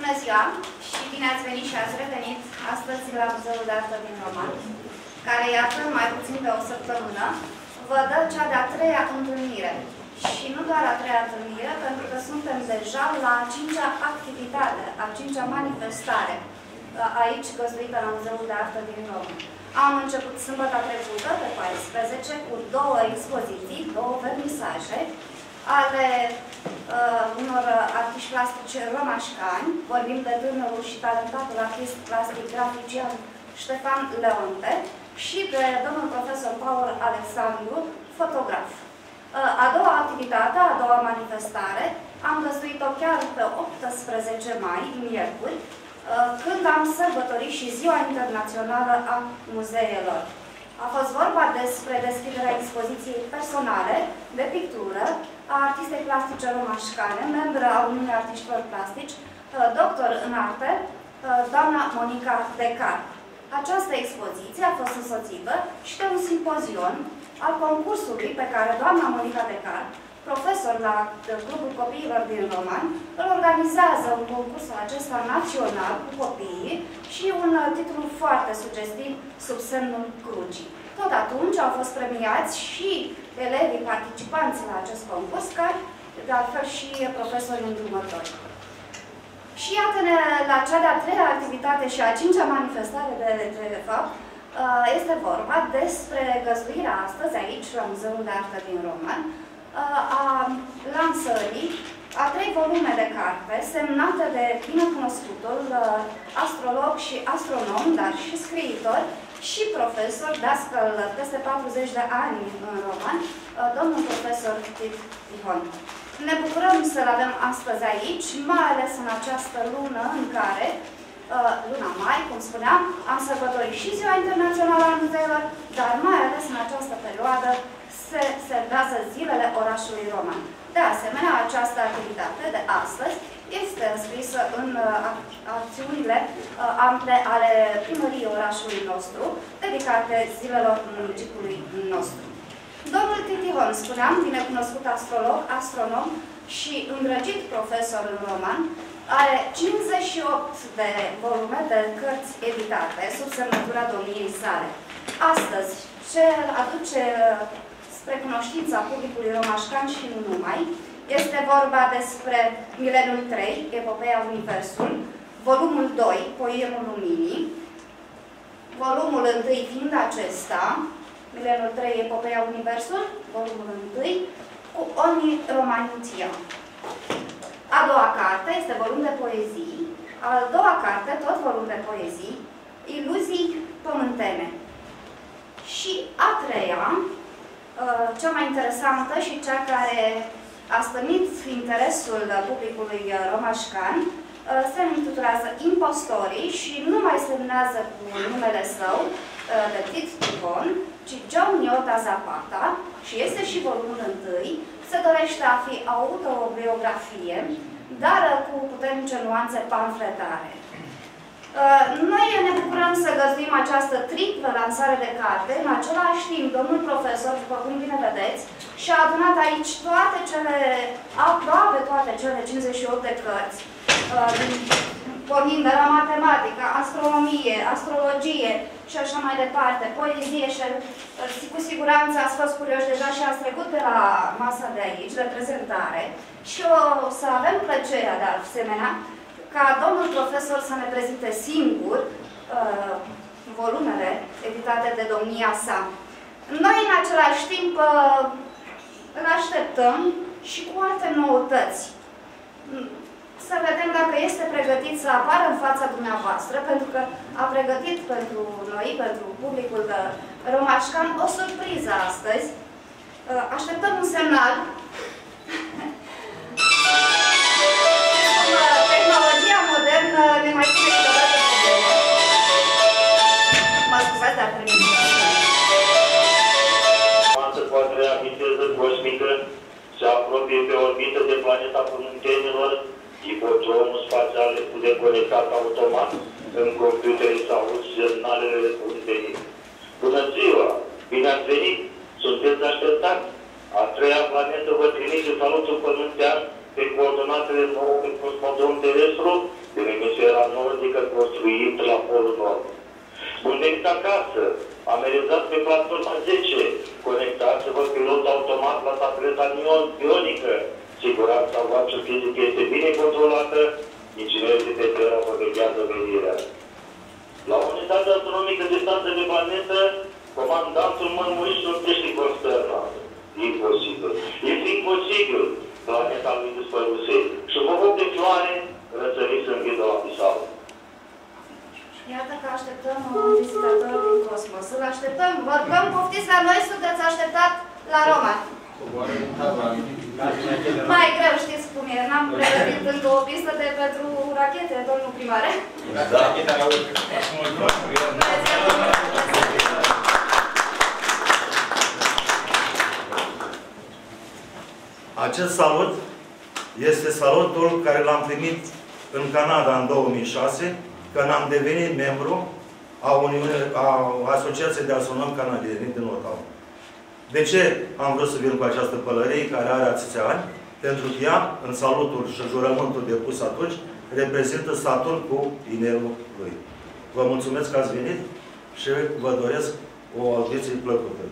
Bună ziua și bine ați venit și ați revenit astăzi la Muzeul de Artă din Roma, care, iată, mai puțin de o săptămână, vă dă cea de-a treia întâlnire. Și nu doar a treia întâlnire, pentru că suntem deja la a cincea activitate, a cincea manifestare, aici găzduită la Muzeul de Artă din Roma. Am început sâmbătă trecută, pe 14, cu două expoziții, două vernisaje, ale unor artiști plastici romașcani. Vorbim de tânărul și talentatul artist plastic grafician Ștefan Leonte și de domnul profesor Paul Alexandru, fotograf. A doua activitate, a doua manifestare, am găzduit-o chiar pe 18 mai, miercuri, când am sărbătorit și Ziua Internațională a Muzeelor. A fost vorba despre deschiderea expoziției personale de pictură a artistei plastice romașcane, membră a Uniunii Artiștilor Plastici, doctor în arte, doamna Monica Decar. Această expoziție a fost însoțită și de un simpozion al concursului pe care doamna Monica Decar, profesor la grupul copiilor din Roman, îl organizează un concurs acesta național cu copiii și un titlu foarte sugestiv, sub semnul crucii. Tot atunci au fost premiați și elevii participanți la acest concurs, care de altfel și profesorii îndrumători. Și iată la cea de-a treia activitate și a cincea manifestare de fapt, este vorba despre găzduirea astăzi aici, la Muzeul de Artă din Roman, a lansării a trei volume de carte semnate de binecunoscutul astrolog și astronom, dar și scriitor și profesor, dascăl peste 40 de ani în Roman, domnul profesor Titi Ion. Ne bucurăm să-l avem astăzi aici, mai ales în această lună în care, luna mai, cum spuneam, am sărbătorit și Ziua Internațională a Muzeelor, dar mai ales în această perioadă se servează zilele orașului Roman. De asemenea, această activitate de astăzi este înscrisă în acțiunile ample ale primăriei orașului nostru, dedicate zilelor municipului nostru. Domnul Titi Ion, spuneam, binecunoscut astrolog, astronom și îndrăgit profesor în Roman, are 58 de volume de cărți editate sub semnătura domniei sale. Astăzi, ce aduce spre cunoștința publicului romașcan și nu numai, este vorba despre Mileniul 3, Epopeia Universului, volumul 2, Poemul Luminii, volumul 1 fiind acesta, Mileniul 3, Epopeia Universului, volumul 1, cu Omni Romanitia. A doua carte este volum de poezii, a doua carte, tot volum de poezii, Iluzii Pământene. Și a treia, cea mai interesantă și cea care a stârnit interesul publicului romașcan, se intitulează Impostorii și nu mai semnează cu numele său de Petit Dubon, ci John Iota Zapata, și este și volumul 1, se dorește a fi autobiografie, dar cu puternice nuanțe pamfletare. Noi ne bucurăm să găzduim această triplă lansare de carte. În același timp, domnul profesor, după cum bine vedeți, și-a adunat aici toate cele, aproape toate cele 58 de cărți, pornind de la matematică, astronomie, astrologie și așa mai departe, poezie și cu siguranță ați fost curioși deja și ați trecut de la masa de aici, de prezentare. Și o să avem plăcerea, de asemenea, ca domnul profesor să ne prezinte singur volumele editate de domnia sa. Noi, în același timp, îl așteptăm și cu alte noutăți. Să vedem dacă este pregătit să apară în fața dumneavoastră, pentru că a pregătit pentru noi, pentru publicul de romașcan, o surpriză astăzi. Așteptăm un semnal. Tehnologia modernă ne mai pune câteodată probleme. Mă scuzați, dar trebuie. ...se poate reaminteză cosmică, se apropie pe orbită de planeta Pământenilor, tipodromul spațial cu deconectat automat în computerii sau semnalele răspunderii. Bună ziua! Bine ați venit! Sunteți așteptați! A treia planetă vă trimite salutul pământean pe coordonatele noului cosmodrom terestru din nordică construit la Polul Nord. Un venit acasă, amerizat pe platforma 10, conectați-vă pilot automat la tableta bionică. Siguranța voastră fizică este bine controlată, inginerii de terra vă vechează venirea. La unitatea astronomică de distanță de planetă, comandantul mărmurit nu crește consternat. Imposibil. Este imposibil. Planeta lui dispăruse. Și vă văd de floare, răsăriți în ghidă la pisau. Iată că așteptăm vizitatorul din cosmos. Îl așteptăm. Vă rugăm, poftiți la noi, sunteți așteptat la Roma. Mai greu, știți cum e. N-am pregătit încă o pistă de pentru rachete, domnul primare. Da. Acest salut este salutul care l-am primit în Canada în 2006, când am devenit membru a Asociației de Astronomi Canadieni din Ottawa. De ce am vrut să vin cu această pălărie care are atâția ani? Pentru că ea, în salutul și jurământul depus atunci, reprezintă Saturn cu inelul lui. Vă mulțumesc că ați venit și vă doresc o audiție plăcută.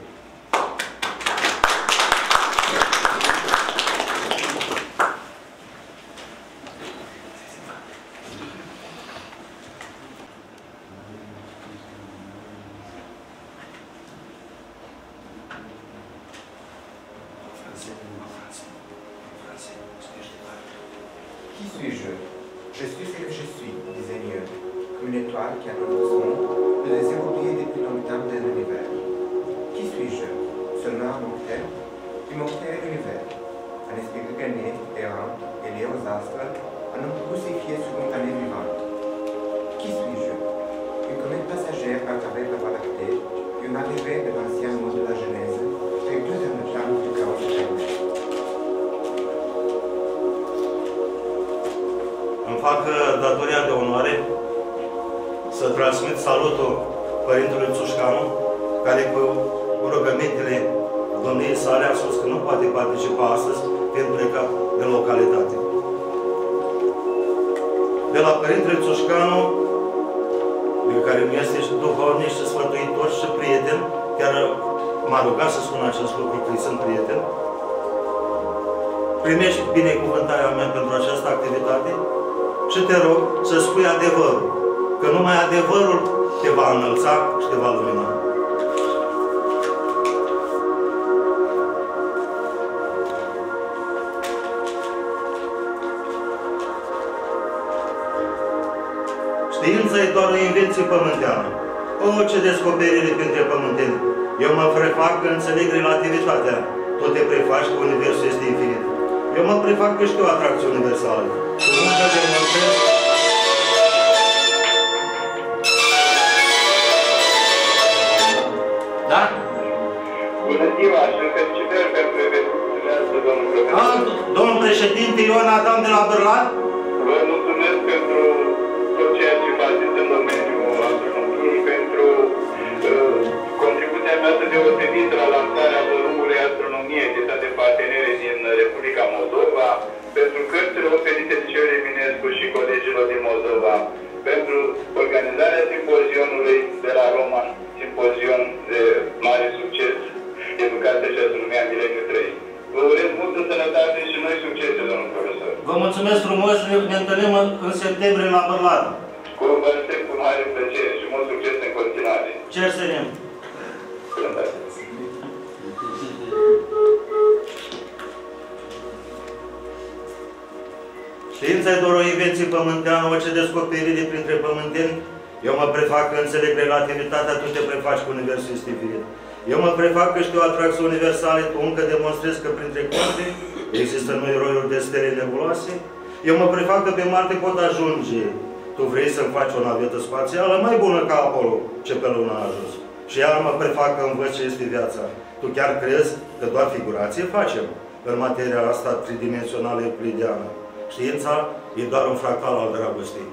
Că învăț ce este viața. Tu chiar crezi că doar figurație facem în materia asta tridimensională euclideană. Știința e doar un fractal al dragostei.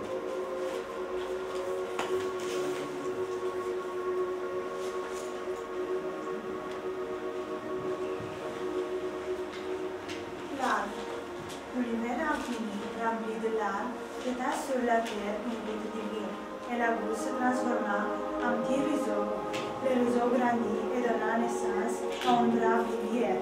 Larg. Universul infinit, ampli de larg, jeta sur la terre un divin. Elle a goût se transforma en petit roseau. Le roseau grandit et donna naissance à un brave rivière.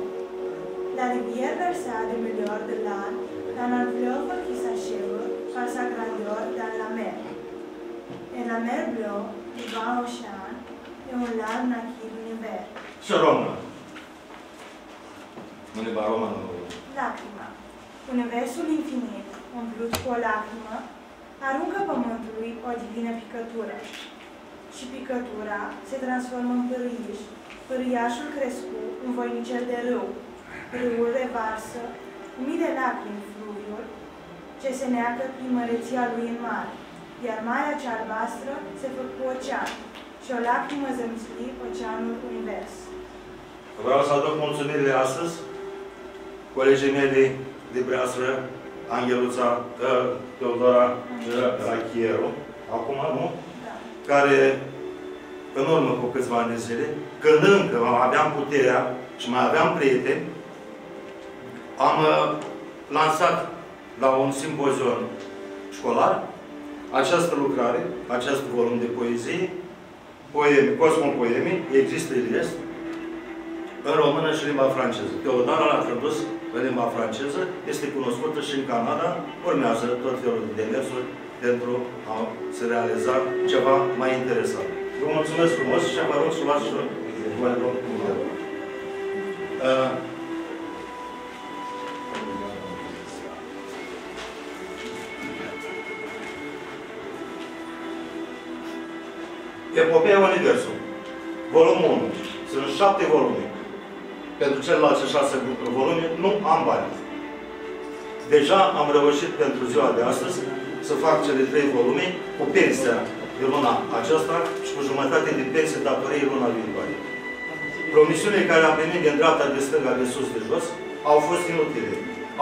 La rivière versa des milliards de l'âne dans un fleuve qui s'achève par sa grandeur dans la mer. Et la mer bleue, du grand océan, et un lac naquit l'univers. Ce Roma. Unde va Roma? Lacrima. Universul infinit, umplut cu o lacrimă, aruncă pământului o divină picătură. Și picătura se transformă în pârâiș. Pârâiașul crescu, un voinicel de râu. Râul revarsă mii de lacrimi fluviuri, ce se neacă prin măreția lui în mare. Iar marea cea albastră se făcu ocean. Și o lacrimă zămisli oceanul univers. Vreau să aduc mulțumirile astăzi colegii mele de breastră, Angheluța Teodora Chieru, acum, nu? Da. Care, în urmă cu câțiva ani de zile, când încă aveam puterea și mai aveam prieteni, am lansat la un simpozion școlar această lucrare, acest volum de poezie, poeme, cosmopoeme, există iles, în română și limba franceză. Teodora l-a tradus în limba franceză, este cunoscută și în Canada, urmează tot felul de demersuri pentru a se realiza ceva mai interesant. Vă mulțumesc frumos și vă rog să luați și voi domnul. Epopeea Universului, volumul 1. Sunt 7 volume. Pentru celelalte 6 volume nu am bani. Deja am reușit pentru ziua de astăzi să fac cele 3 volume cu pensia de luna aceasta și cu jumătate de pensie datoriei luna viitoare. Promisiunile care am primit din dreapta, de stânga, de sus, de jos, au fost inutile.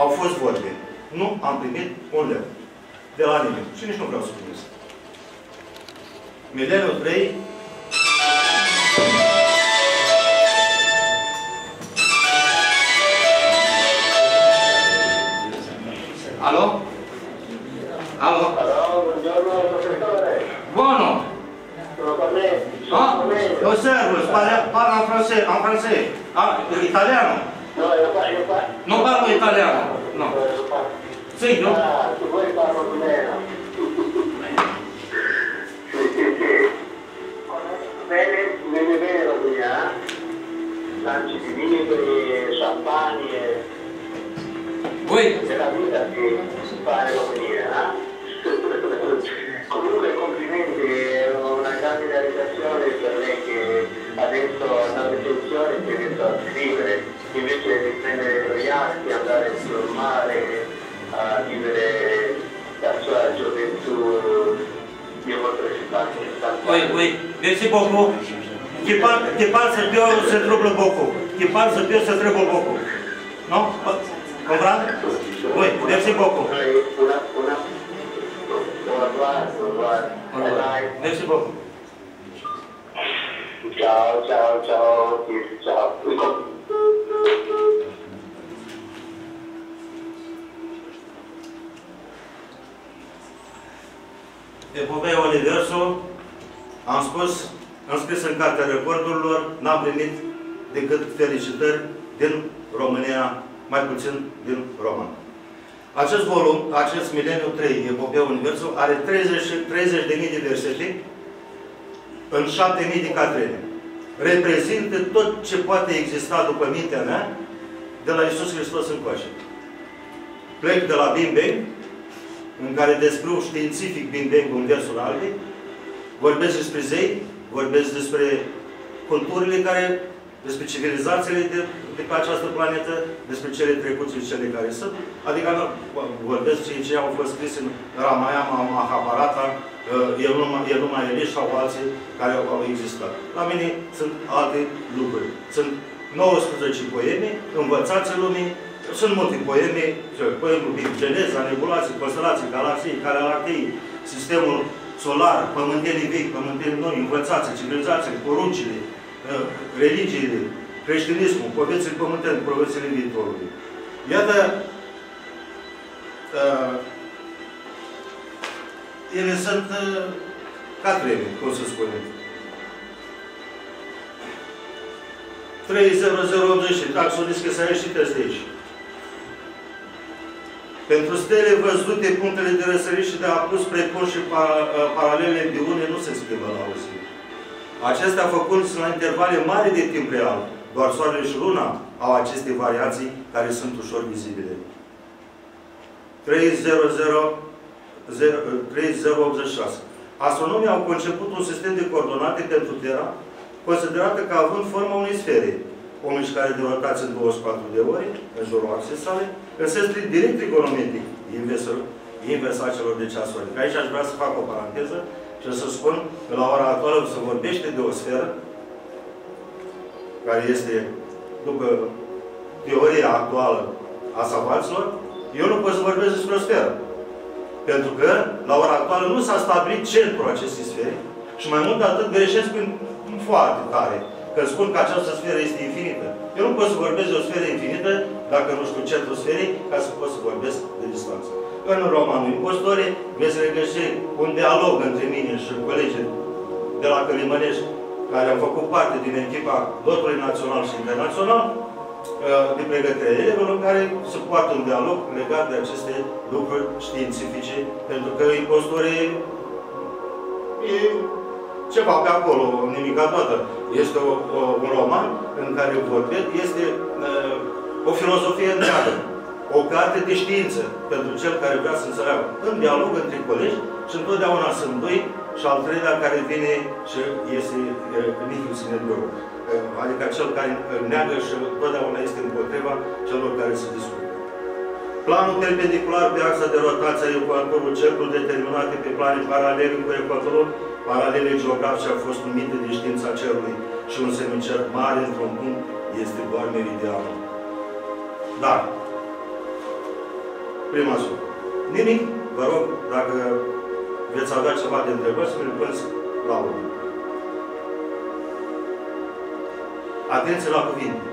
Au fost vorbe. Nu am primit un leu. De la nimeni. Și nici nu vreau să primesc. Mileniul 3. Alo? Alo? Buono! Ah, lo servo, parla in francese. Ah, italiano? No, io parlo italiano. Non parlo italiano? No. Sì, no? Ah, tu vuoi parlo con me? Bene, bene la mia, lanci di libri, champagne, e la vita che si fa la mia. Comunque complimenti, è una grande realizzazione per lei che adesso ha l'attenzione e che a scrivere, invece di prendere proiatti, andare sul mare, a vivere la sua gioventù. Oui. Merci beaucoup. Qui parle se trouble beaucoup. Qui parle se trouble beaucoup. Non? Comprendre? Oui, merci beaucoup. Merci beaucoup. Ciao. Epopeea Universul, am spus, am scris în Cartea Recordurilor, n-am primit decât felicitări din România, mai puțin din Roma. Acest volum, acest Mileniu 3, Epopeea Universul, are 30.000 de versete în 7.000 de catrene. Reprezintă tot ce poate exista, după mintea mea, de la Iisus Hristos încoace. Plec de la Bimbe, în care descriu științific Bing-Bang Universul Albi, vorbesc despre zei, vorbesc despre culturile care, despre civilizațiile de pe această planetă, despre cele trecute și cele care sunt, adică vorbesc ce au fost scris în Ramayana, Mahabharata, el numai Eliș sau alții care au existat. La mine sunt alte lucruri. Sunt 19 poeme, învățații lumii. Sunt multe poeme, poemul Geneza, nebulații, constelații, galaxii, galaxii, sistemul solar, pământenii vechi, pământenii noi, învățații, civilizații, poruncile, religiile, creștinismul, povesțile pământeni, povesțile viitorului. Iată, ele sunt ca trei, cum să spunem. 3.0080, taxul riscă să ai și tăsteci. Pentru stele văzute, punctele de răsărit și de apus, precum și paralelele biune, nu se schimbă la o zi. Acestea făcându-se la intervale mari de timp real, doar Soarele și Luna au aceste variații care sunt ușor vizibile. 3086. Astronomii au conceput un sistem de coordonate pentru Terra, considerată ca având forma unei sfere, o mișcare de rotație în 24 de ore, în jurul axei sale, în sens direct trigonometric, inversa celor de ceasuri. Că aici aș vrea să fac o paranteză și să spun că la ora actuală se vorbește de o sferă care este, după teoria actuală a savanților, eu nu pot să vorbesc despre o sferă. Pentru că, la ora actuală, nu s-a stabilit centrul acestei sfere și mai mult de atât greșesc foarte tare. Că spun că această sferă este infinită. Eu nu pot să vorbesc de o sferă infinită dacă nu știu centrul sferei, ca să pot să vorbesc de distanță. În romanul Impostore veți regăsi un dialog între mine și colegii de la Călimănești, care au făcut parte din echipa lotului național și internațional, de pregătirea elevilor, în care se poartă un dialog legat de aceste lucruri științifice, pentru că Impostore e ceva pe acolo, nimica toată. Este un roman în care vorbesc, este o filozofie întreagă, o carte de știință pentru cel care vrea să înțeleagă. În dialog între colegi și întotdeauna sunt doi și al treilea care vine și este nihil sine deo. Adică cel care neagă și întotdeauna este împotriva celor care se discută. Planul perpendicular pe axa de rotație a ecuatorului, cercuri determinate pe plane paralele cu ecuatorul, paralele geografice au fost numite de știința cerului și un semicerc mare într-un punct este doar meridianul. Dar, prima zi, nimic, vă rog, dacă veți avea ceva de întrebări, să mi-l puneți la urmă. Atenție la cuvinte.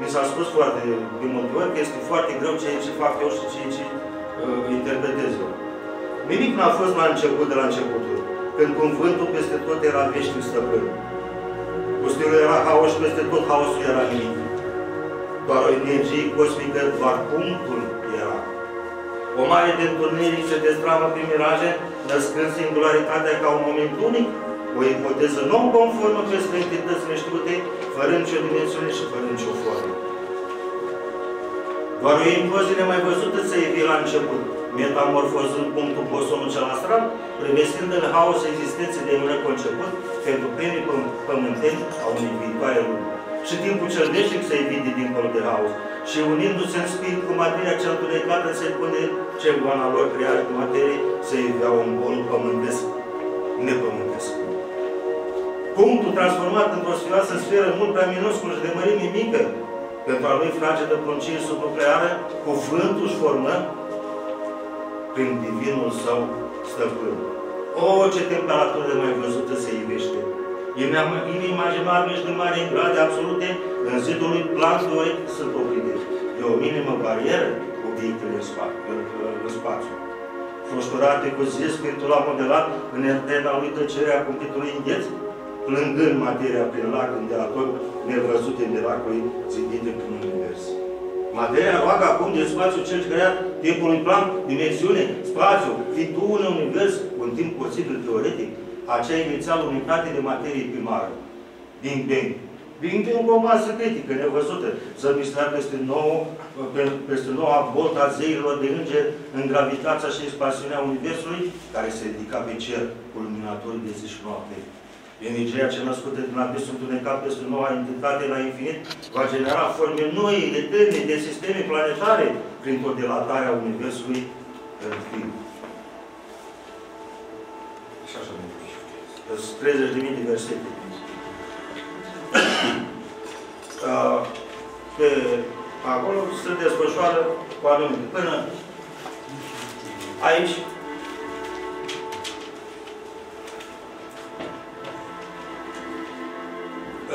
Mi s-a spus foarte de multe ori că este foarte greu ceea ce fac eu și ceea ce interpretez eu. Nimic n-a fost la început de la începutul, când cuvântul peste tot era veșnic stăpân. Pustiul era haos și peste tot haosul era nimic. Doar o energie cosmică, doar punctul era. O mare de întâlniri se destramă prin miraje, născând singularitatea ca un moment unic, o ipoteză non-conformă peste entitățile știute, fără nicio dimensiune și fără nicio formă. Doar o implozie mai văzută se evie la început, metamorfozând punctul bosonul cel astral, revestind în haos existenței de mână conceput pentru primii pământeni a unei viitoare lume. Și timpul cel veșnic se evide dincolo de haos și unindu-se în spirit cu materia cea întunecată se pune ce goana lor creare de materie se evia un bol pământesc, nepământesc. Punctul transformat într-o sfioasă sferă mult prea minusculă și de mărime mică, pentru a lui fragedă pruncie subnucleară, cuvântul își formă prin divinul său stăpân. O, ce temperatură de mai văzută se ivește! Inimaginabil și de mare în grade absolute, în zidul lui plan teoretic sunt oprite. De o minimă barieră, obiectele în spațiu. Frușturate cu zis, spiritul a modelat în eternă lui tăcerea cumplitului îngheț, plângând materia prin lacrimi de atomi nevăzute miracolii zidite prin univers. Materia roagă acum de spațiu cel creat, timpul unui plan, dimensiune, spațiu, fiind un univers, un timp posibil teoretic, aceea inițială unitate de materie primară. Big Bang. Big Bang o masă critică, nevăzută, zămistea peste noua bolta zeilor de îngeri în gravitația și expansiunea universului, care se ridica pe cer cu luminatorii de zi și noapte. Energia cea născută din abisul întunecat peste noua entitate la infinit va genera forme noi, eterne, de sisteme planetare printr-o dilatare a universului în timp. Și așa mai departe. Sunt 30.000 de versete. Pe acolo se desfășoară cu anumite. Până aici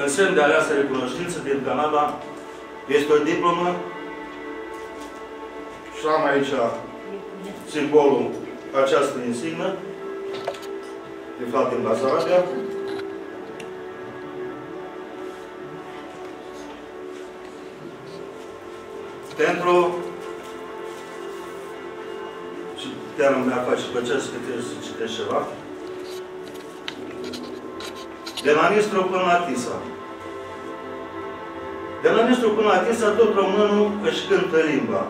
în semn de aleasă recunoștință din Canada este o diplomă și am aici simbolul această insignă, aflat în Basarabia. Pentru și chiar îmi face plăcere să citești ceva. De la Nistru până la Tisa. De la Nistru până la Tisa, tot românul își cântă limba.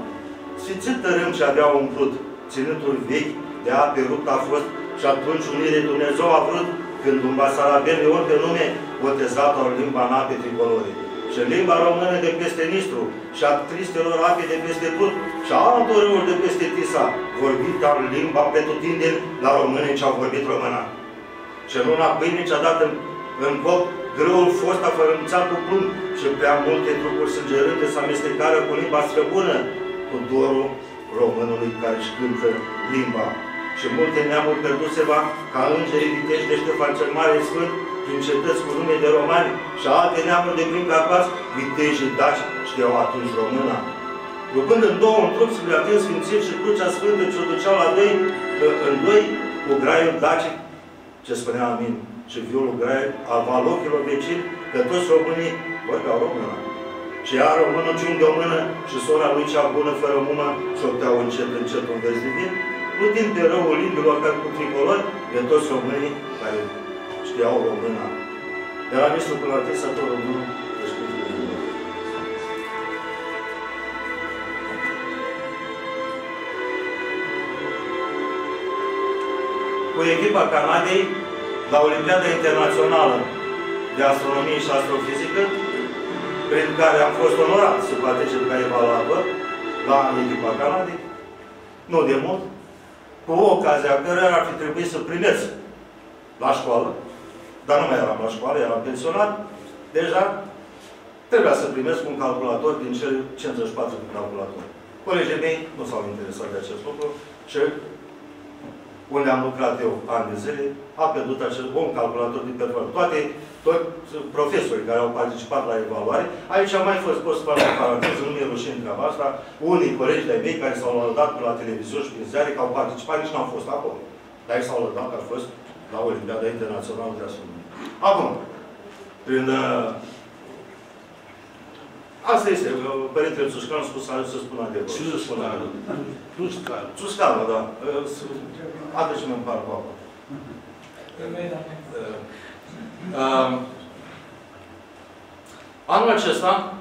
Sfințit tărâm ce avea umplut, ținutul vechi de ape rupt a fost și atunci unire Dumnezeu a vrut când un basaraben de orice nume botezat-o limba în ape tricolorii. Și limba română de peste Nistru și a tristelor ape de peste Prut și a altor râuri de peste Tisa vorbit ca limba pretutindeni la români ce-au vorbit româna. Și luna pâinii ce-a dat în cop grâul fost afărâmțat cu plumb și prea multe trucuri sângerânde se amestecară cu limba străbună, cu dorul românului care își cântă limba. Și multe neamuri perduseva ca îngerii vitești de Ștefan cel Mare Sfânt prin cetăți cu nume de romani și alte neamuri de prin Carpați, viteșii daci știau atunci româna. Lucând în două în trup, scriatin sfințiri și crucea sfântă ce-o duceau la doi, în doi cu graiul daci, ce spunea Amin, și violul graiul al valocilor vecini, că toți românii vorbeau româna. Și ea română ciungă o mână și sora lui cea bună fără mână șopteau încet, încet un vers divin, nu timp de răul limbilor care cu tricolori, de toți românii care știau româna. De la Nistru până la Tisa, tot românul își cântă limba. Cu echipa Canadei, la Olimpiada Internațională de Astronomie și Astrofizică, prin care am fost onorat să particip ca evaluator la echipa Canadei, nu de mult, cu ocazia cărora ar fi trebuit să primesc la școală, dar nu mai eram la școală, eram pensionat, deja trebuia să primesc un calculator din cele 54 de calculatori. Colegii mei nu s-au interesat de acest lucru și unde am lucrat eu ani de zile, a pierdut acest om calculator din performanță. Toți profesorii care au participat la evaluare, aici am mai fost pus să fac o paranteză, nu mi-e rușine treaba asta, unii colegi de-ai mei care s-au lăudat la televizor și prin ziare, că au participat, nici n-au fost acolo. Dar ei s-au lăudat că au fost la Olimpiada Internațională de Astronomie. Acum, prin... Asta este, părintele Țușcan a spus să spun adevărat. Ce să spun adevărat? Țușcană. Țușcană, da. Aduce-mi în parcul acolo. Anul acesta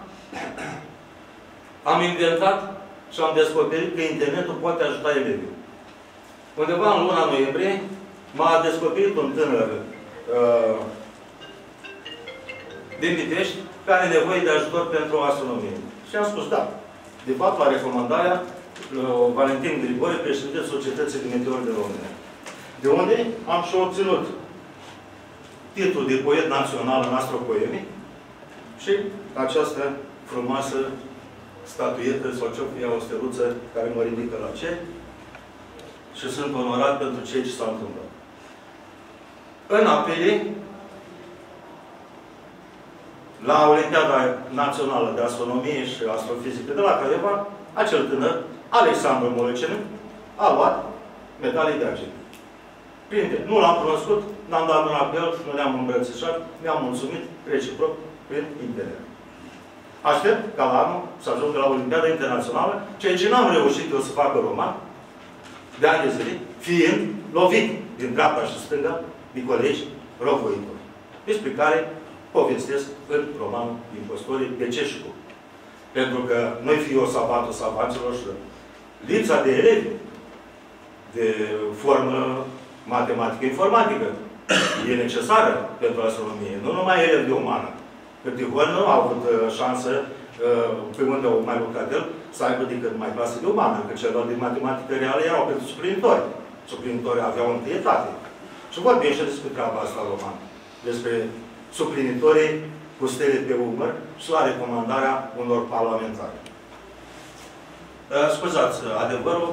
am inventat și am descoperit că internetul poate ajuta elevii. Undeva în luna noiembrie m-a descoperit un tânăr din Pitești că are nevoie de ajutor pentru astronomie. Și am spus da. De fapt, la recomandarea Valentin Grigori, președintele Societății de Meteori de România. De unde am și obținut titlul de poet național în astropoeme și această frumoasă statuietă sau ce-o o steluță care mă ridică la cer și sunt onorat pentru ceea ce s-a întâmplat. În apelie la Olimpiada Națională de Astronomie și Astrofizică de la Caleva, acel tânăr, Alexandru Molceanu, a luat medalii de argint. Nu l-am cunoscut, n-am dat mâna pe el, nu ne-am îmbrățișat, ne-am mulțumit reciproc prin internet. Aștept ca la anul să ajungă la Olimpiada Internațională, ceea ce n-am reușit eu să facă roman, de ani de zile, fiind lovit din dreapta și stânga de colegi răvoitori. Despre care povestesc în romanul Impostorii de Ceșcu. Pentru că noi fii o savantă savanților și lipsa de elevi, de formă matematică-informatică. E necesară pentru astronomie. Nu numai elevi de umană. Câteva nu au avut șansă, pe unde au mai lucrat el, să aibă decât mai clase de umană, că celor din matematică reală erau pentru suplinitori. Suplinitori aveau întâietate. Și vorbim și despre treaba asta romană. Despre suplinitorii cu stele pe umăr și la recomandarea unor parlamentari. Scuzați, adevărul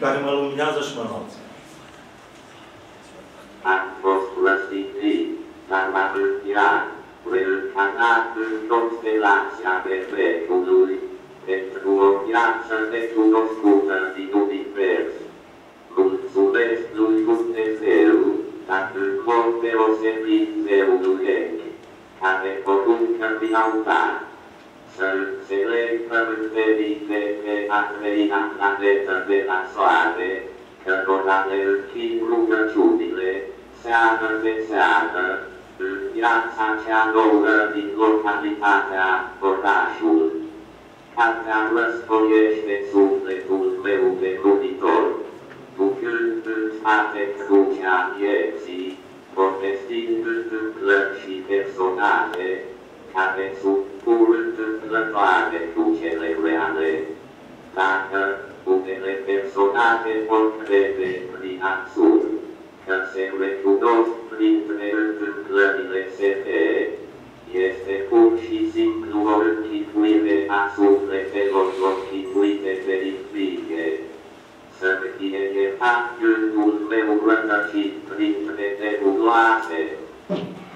care mă luminează și mă înalță. Ați fost lăsiți, dar m-ați inspirat, vă încarnați în tot stelația de vecului, pentru o viață necunoscută din univers. Mulțumesc lui Dumnezeu, dacă pot deosebit zeului, care poruncă din altar, să înțeleg părțelite pe a treia planetă de la soare, cărora le închid rugăciunile, seară de seară, în viața cea nouă din localitatea Orașul, cartea răsfoiește sufletul meu de lumitor, ducând în spate crucea vieții, povestind întâmplări și personale, care sunt pur întâmplătoare cu cele reale. Dacă unele personale vor crede prin absurd, că se recunosc printre întâmplările sete, este pur și simplu o închipuire a sufletelor închipuite de intrigue. Să fie iertat gândul meu rătăcit printre nebuloase,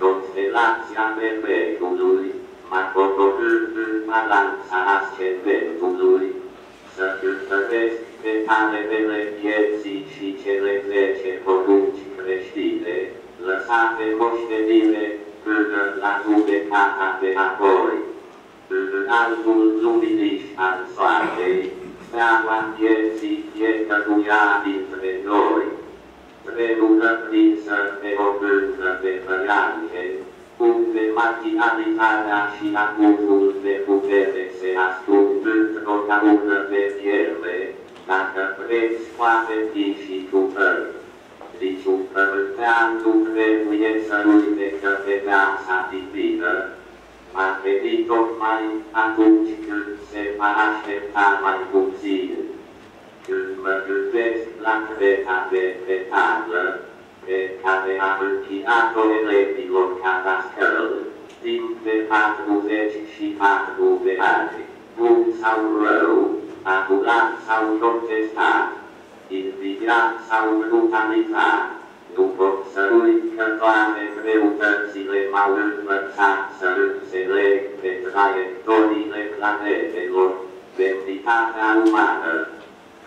constelația Berbecului, m-a coborând în balanța ascendentului, să cântăresc detalele vieții și cele 10 porunci creștine, lăsate moștenire până la judecata de apoi. În albul luminiș al soarei, seama vieții fiecăruia dintre noi, prelună prinsă pe o gândă de părante, unde materialitatea și acuzul de putere se ascund într-o caună de fierbe, dacă vreți poate fi și tupăr. Niciun părântean nu trebuie să-l uitecă pe viața divină. M-a venit tocmai atunci când se va aștepta mai puțin. Când mă gândesc la creta de petală, pe care am închinat-o elevilor ca dascăl, timp de 44 de ani, bun sau rău, adulat sau contestat, invidiat sau brutalizat, nu pot să uit că toate greutățile m-au învățat să înțeleg pe traiectoriile planetelor, densitatea umană.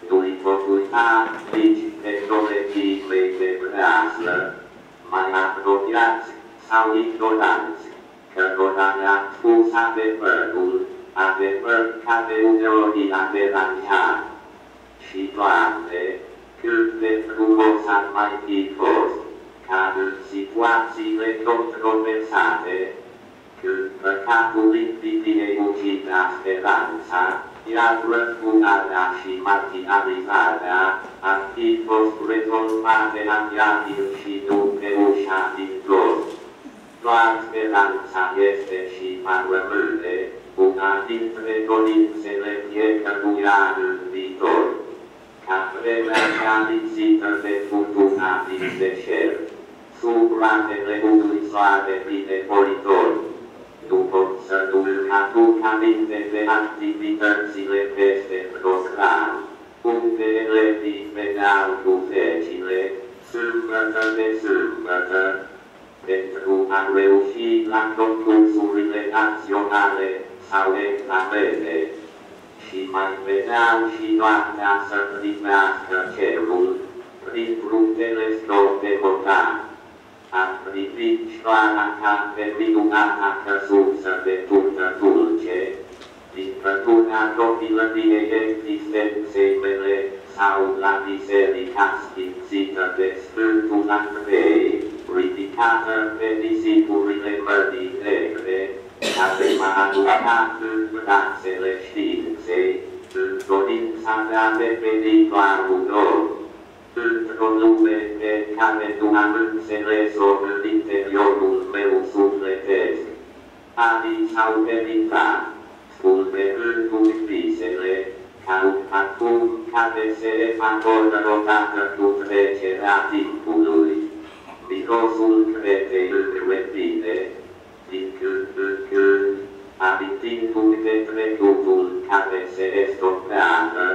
Nu-i pot uita nici de dovedile de breaslă, mai apropiați sau ignoranți, cărora le-a spus adevărul, adevăr ca de uneori a deranjat. Și, Doamne, cât de frumos ar mai fi fost, ca în situațiile controversate, când păcatul invidiei ucidea speranța, iar răzbunarea și marginalizarea ar fi fost rezolvate la diabil și nu pe ușa din jos. Doar speranța este și va rămâne una dintre dorințele fiecăruia în viitor, ca vremea cea lipsită de furtuna din deșert, sub ratele unui soare bineforitor. Nu pot să nu-l aduc aminte de activitățile peste program, unde elevii veneau cu vecile, sâmbătă de sâmbătă, pentru a reuși la concursurile naționale sau examene, și mai veneau și noaptea să privească cerul printr-un telescop de botan. Am privit șoara ca pe minunata căsuță de turtă dulce, din pădurea copilăriei existenței mele sau la biserica sfințită de Sfântul Andrei, ridicată pe nisipurile mării negre, care m-a aducat în brațele științei, în dorința de a deveni doar un om. Într-o lume pe care tu am înțeles-o în interiorul meu sufletesc. Anii s-au meritat, spulberându-mi visele, ca un parfum care se evaporă odată cu trecerea timpului. Mirosul credei între tine, din când în când, amintindu-mi de trecutul care se estompează,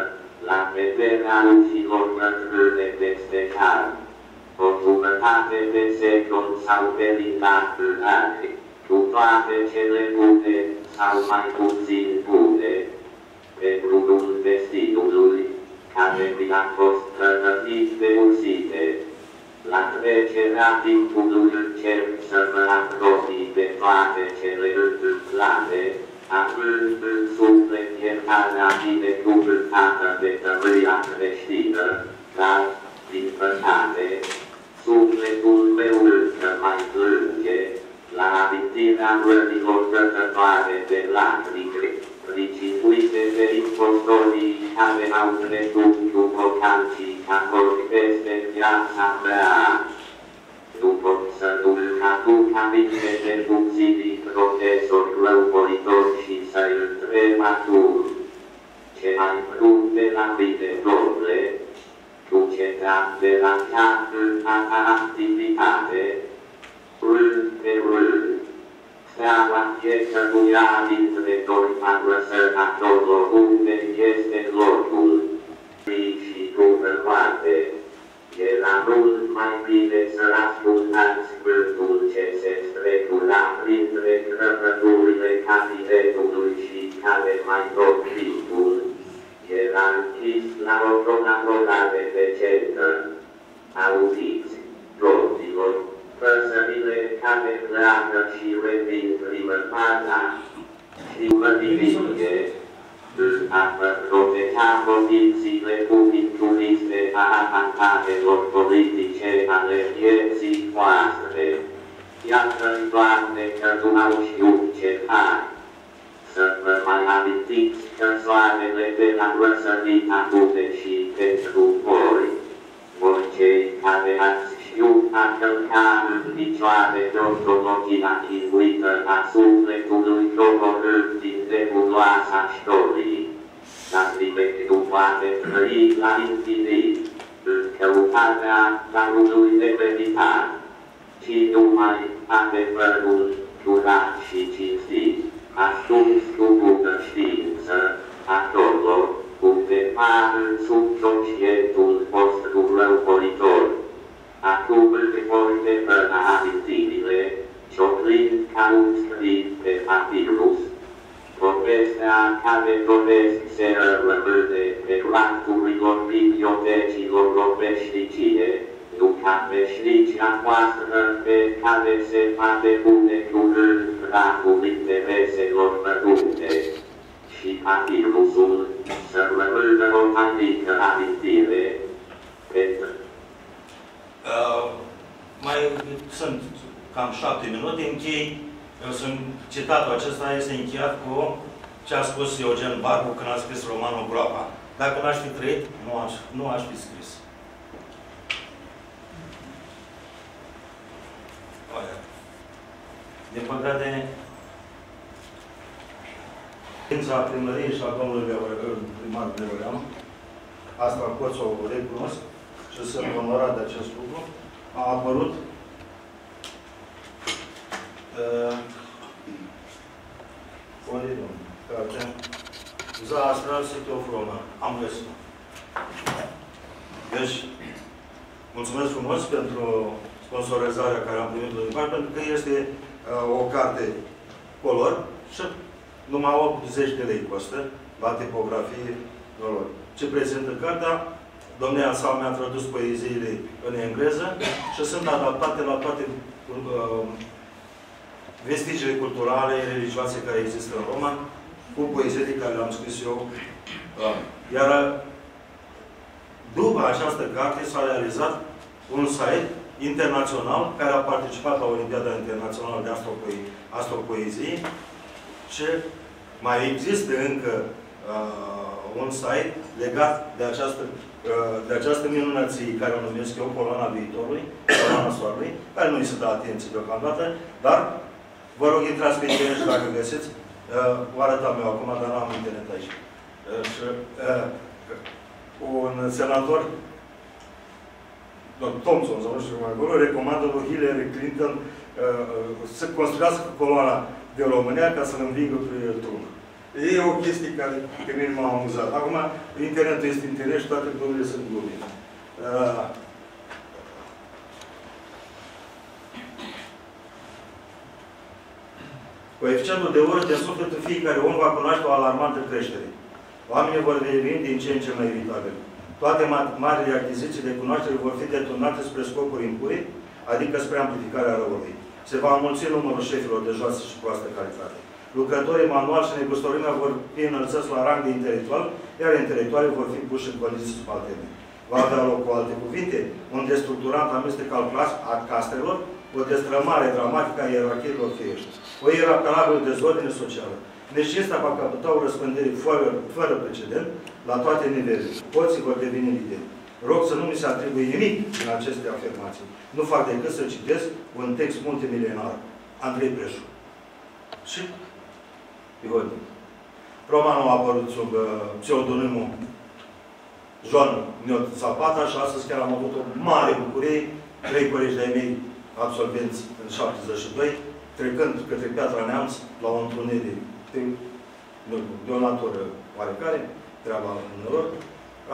la vederea ușilor bătrâne peste cal, o jumătate de secol s-au veritat în ani, cu toate cele bune sau mai puțin bune. Lucrul destinului, care mi-a fost rădătit de unsine. La trecerea timpului încerc să mă apropii de toate cele întâmplate, având în suflet iertarea binecuvântată de tămâia creștină, dar, din păcate, sufletul meu încă mai plânge, la amintirea mărilor tătătoare de lacrimi, pricinuite de impostorii care au trecut după calcii acolo peste viața mea. După sădul aduc aminte de subținii profesori lăuboritori și să-i întreb atunci, ce ai vrut de la mine, Doamne? Tu ce te-am de la ceastră ta activitate? Seama e că nu ia dintre doi agăsă acolo unde este locul. Fii și tu în parte. Era mult mai bine să ascultați vântul ce se strecura printre crăpăturile cabinetului și care mai tot timpul. Era închis la o conatorare decentă. Auziți, domnilor, păsările care pleacă și revin primăvara și vă divinge. Dâna proteja condițiile cuvintuliste a atacantelor politice ale vieții voastre. Iată-i, Doamne, că nu au știut ce fac. Să vă mai amintiți că soarele de la răsărit acute și pentru voi. Voi cei care ați știut a călca în picioare ortodoxia chinuită a sufletului coborând din nebuloasa școlii. Dar nimeni nu poate trăi la infinit, în căutarea darului nemeditat, ci numai adevărul curat și cinstit, ascuns cu bună știință, acolo, unde par în subconștientul vostru răuboritor. Acum îți voi depăra amintirile, cioclind ca un scris pe papirus. Povestea care doresc se rămâne pe rafturilor bibliotecilor o veșnicie, nu ca veșnicia voastră pe care se va depune curând praful intereselor părute. Și papirusul să rămână o antică amintire pentru... mai sunt cam 7 minute, închei. Citatul acesta este încheiat cu ce a spus Eugen Barbu când a scris romanul Groapa. Dacă n-aș fi trăit, nu aș fi scris. Din păcate, știința primăriei și a domnului primar Beoream, asta pot să o recunosc și sunt onorat de acest lucru, a apărut am găsit. Deci, mulțumesc frumos pentru sponsorizarea care am primit-o din parte, pentru că este o carte color și numai 80 de lei costă la tipografie color. Ce prezintă cartea? Domnia sa mi-a tradus poeziile în engleză și sunt adaptate la toate vestigiile culturale, religioase care există în Roma, cu poeziile care le-am scris eu. Iar după această carte s-a realizat un site internațional care a participat la Olimpiada Internațională de Astropoezie. Și mai există încă un site legat de această minunăție care o numesc eu Coloana Viitorului, Coloana Soarelui, care nu îi se dă atenție deocamdată, dar vă rog, intrați pe internet și dacă găsiți, o arătam eu acum, dar nu am internet aici. Și un senator, Thompson, sau nu știu cum acolo, recomandă lui Hillary Clinton să construiască coloana de România ca să-l învingă pe trunc. E o chestie care pe mine m-a amuzat. Acum, internetul este internet și toate glumele sunt glume. Coeficientul de ură de suflet în fiecare om va cunoaște o alarmantă creștere. Oamenii vor deveni din ce în ce mai iritabili. Toate marile achiziții de cunoaștere vor fi deturnate spre scopuri impure, adică spre amplificarea răului. Se va înmulți numărul șefilor de joasă și proastă calitate. Lucrătorii manuali și negustorimea vor fi înălțați la rang de intelectual, iar intelectualii vor fi puși în condiții subalterne. Va avea loc, cu alte cuvinte, un destructurant amestec al castrelor, o destrămare dramatică a ierarhiilor feiești, o ierarhie dezordine socială. Deci acesta va capăta o răspândire fără precedent la toate nivelurile. Poții vor deveni lideri. Rog să nu mi se atribuie nimic din aceste afirmații. Nu fac decât să citesc un text multimilenar. Andrei Preșu. Și Ion. Romanul a apărut sub pseudonimul John Iota Zapata și astăzi chiar am avut o mare bucurie. 3 colegi de-ai mei absolvenți în 72, trecând către Piatra Neamț la o întrunire de o natură oarecare, treaba lor,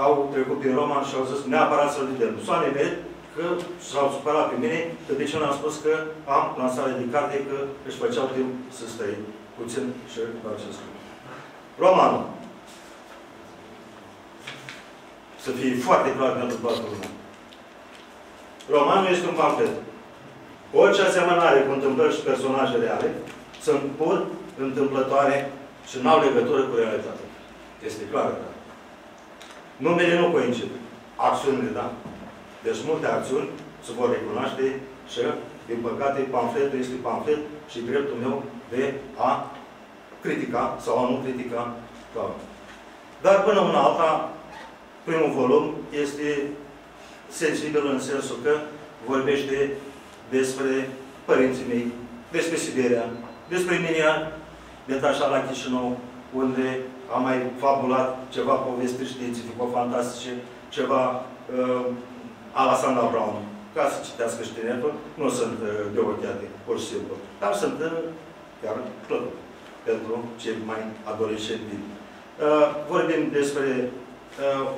au trecut prin Roma și au zis neapărat să-l vedem. S-au nimerit că s-au supărat pe mine, că de ce n-am spus că am lansare de carte, că își făceau timp să stai puțin și la acest lucru. Romanul. Să fie foarte clar pentru toată lumea. Romanul este un pamflet. Orice asemănare cu întâmplări și personaje reale sunt pur întâmplătoare și n-au legătură cu realitatea. Este clar, da. Numele nu coincid. Acțiunile, da. Deci multe acțiuni se vor recunoaște și, din păcate, pamfletul este pamflet și dreptul meu de a critica sau a nu critica. Dar până una alta, primul volum este sensibil în sensul că vorbește despre părinții mei, despre Siberia, despre mine, detașat la Chișinău, unde am mai fabulat ceva povestiri științifico-fantastice, ceva Alexander Brown, ca să citească știnetul, nu sunt de ochiate, pur și simplu, dar sunt chiar plăcut pentru cei mai adolescenți. Vorbim despre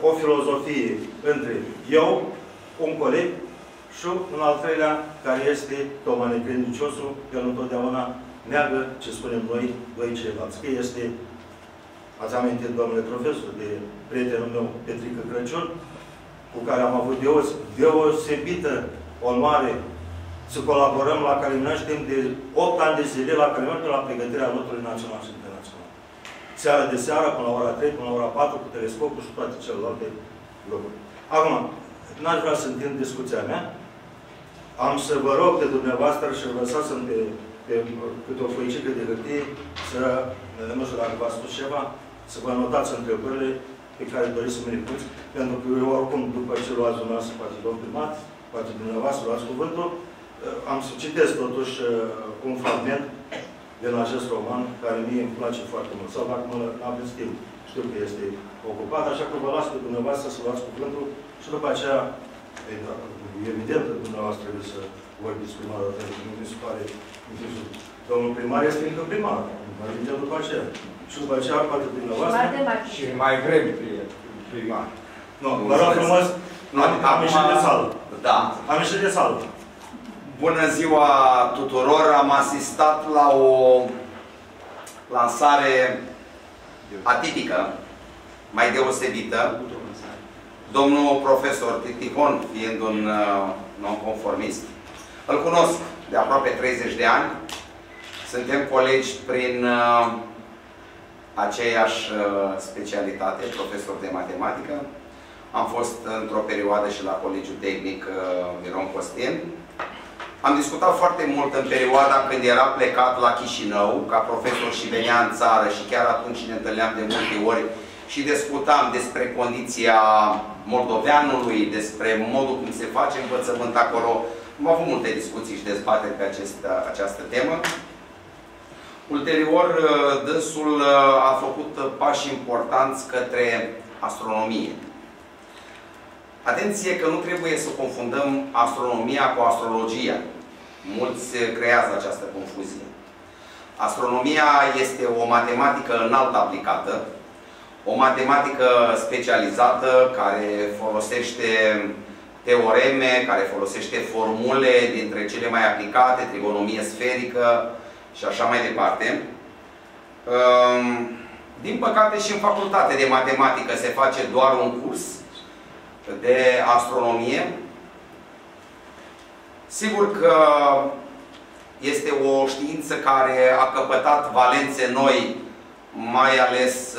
o filozofie între eu, un coleg, și un al treilea, care este tocmai necredinciosul, el întotdeauna neagă ce spunem noi ceilalți. Că este, ați amintit, domnule profesor, de prietenul meu, Petrică Crăciun, cu care am avut deosebită onoare să colaborăm la Caliminaș timp de 8 ani de zile la Caliminaș la pregătirea lotului național și internațional. Seara de seară, până la ora 3, până la ora 4, cu telescopul și toate celelalte lucruri. Acum, n-aș vrea să întind discuția mea. Am să vă rog de dumneavoastră și lăsați-mi pe câte o foicică de hârtie să, nu știu dacă v-a spus ceva, să vă notați întrebările pe care doriți să mi le puneți, pentru că eu oricum, după ce luați dumneavoastră, poate domn primat, poate dumneavoastră luați cuvântul, am să citesc totuși un fragment din acest roman, care mie îmi place foarte mult. Sau dacă nu aveți timp, știu că este ocupat, așa că vă las pe dumneavoastră să luați cuvântul și după aceea, evident, dumneavoastră trebuie să vorbiți prima dată, mi se pare intuitiv. Domnul primar este încă primar, evident după aceea. Și după aceea, poate dumneavoastră... Și mai vrem primar. Nu, vă rog frumos, am ieșit de sală. Da. Am ieșit de sală. Bună ziua tuturor! Am asistat la o lansare atitică, mai deosebită. Domnul profesor Titi Ion, fiind un nonconformist, îl cunosc de aproape 30 de ani. Suntem colegi prin aceeași specialitate, profesor de matematică. Am fost într-o perioadă și la Colegiul Tehnic Miron Costin. Am discutat foarte mult în perioada când era plecat la Chișinău, ca profesor și venea în țară și chiar atunci ne întâlneam de multe ori și discutam despre condiția moldoveanului, despre modul cum se face învățământ acolo. Am avut multe discuții și dezbateri pe această temă. Ulterior, dânsul a făcut pași importanți către astronomie. Atenție că nu trebuie să confundăm astronomia cu astrologia. Mulți creează această confuzie. Astronomia este o matematică înalt aplicată, o matematică specializată care folosește teoreme, care folosește formule dintre cele mai aplicate, trigonomie sferică și așa mai departe. Din păcate și în facultate de matematică se face doar un curs de astronomie. Sigur că este o știință care a căpătat valențe noi, mai ales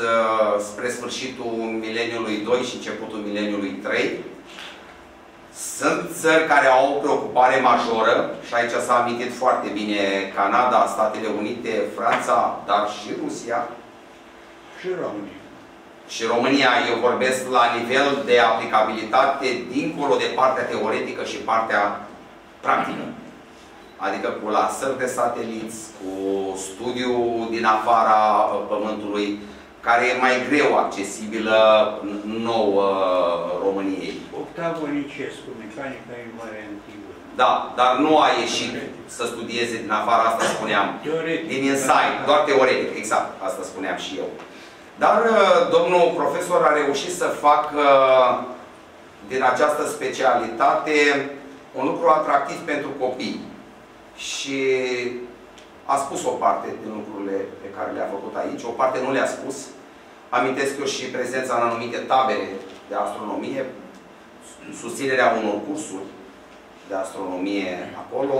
spre sfârșitul mileniului 2 și începutul mileniului 3. Sunt țări care au o preocupare majoră și aici s-a amintit foarte bine Canada, Statele Unite, Franța, dar și Rusia. Și România. Și România, eu vorbesc la nivel de aplicabilitate dincolo de partea teoretică și partea practică. Adică cu lansări de sateliți, cu studiu din afara Pământului, care e mai greu accesibilă nouă României. Octav Onicescu, mecanica invarentivă. Da, dar nu a ieșit să studieze din afara, asta spuneam. Teoretic. Din inside, doar teoretic, exact, asta spuneam și eu. Dar domnul profesor a reușit să facă din această specialitate un lucru atractiv pentru copii. Și a spus o parte din lucrurile pe care le-a făcut aici, o parte nu le-a spus. Amintesc eu și prezența în anumite tabere de astronomie, susținerea unor cursuri de astronomie acolo.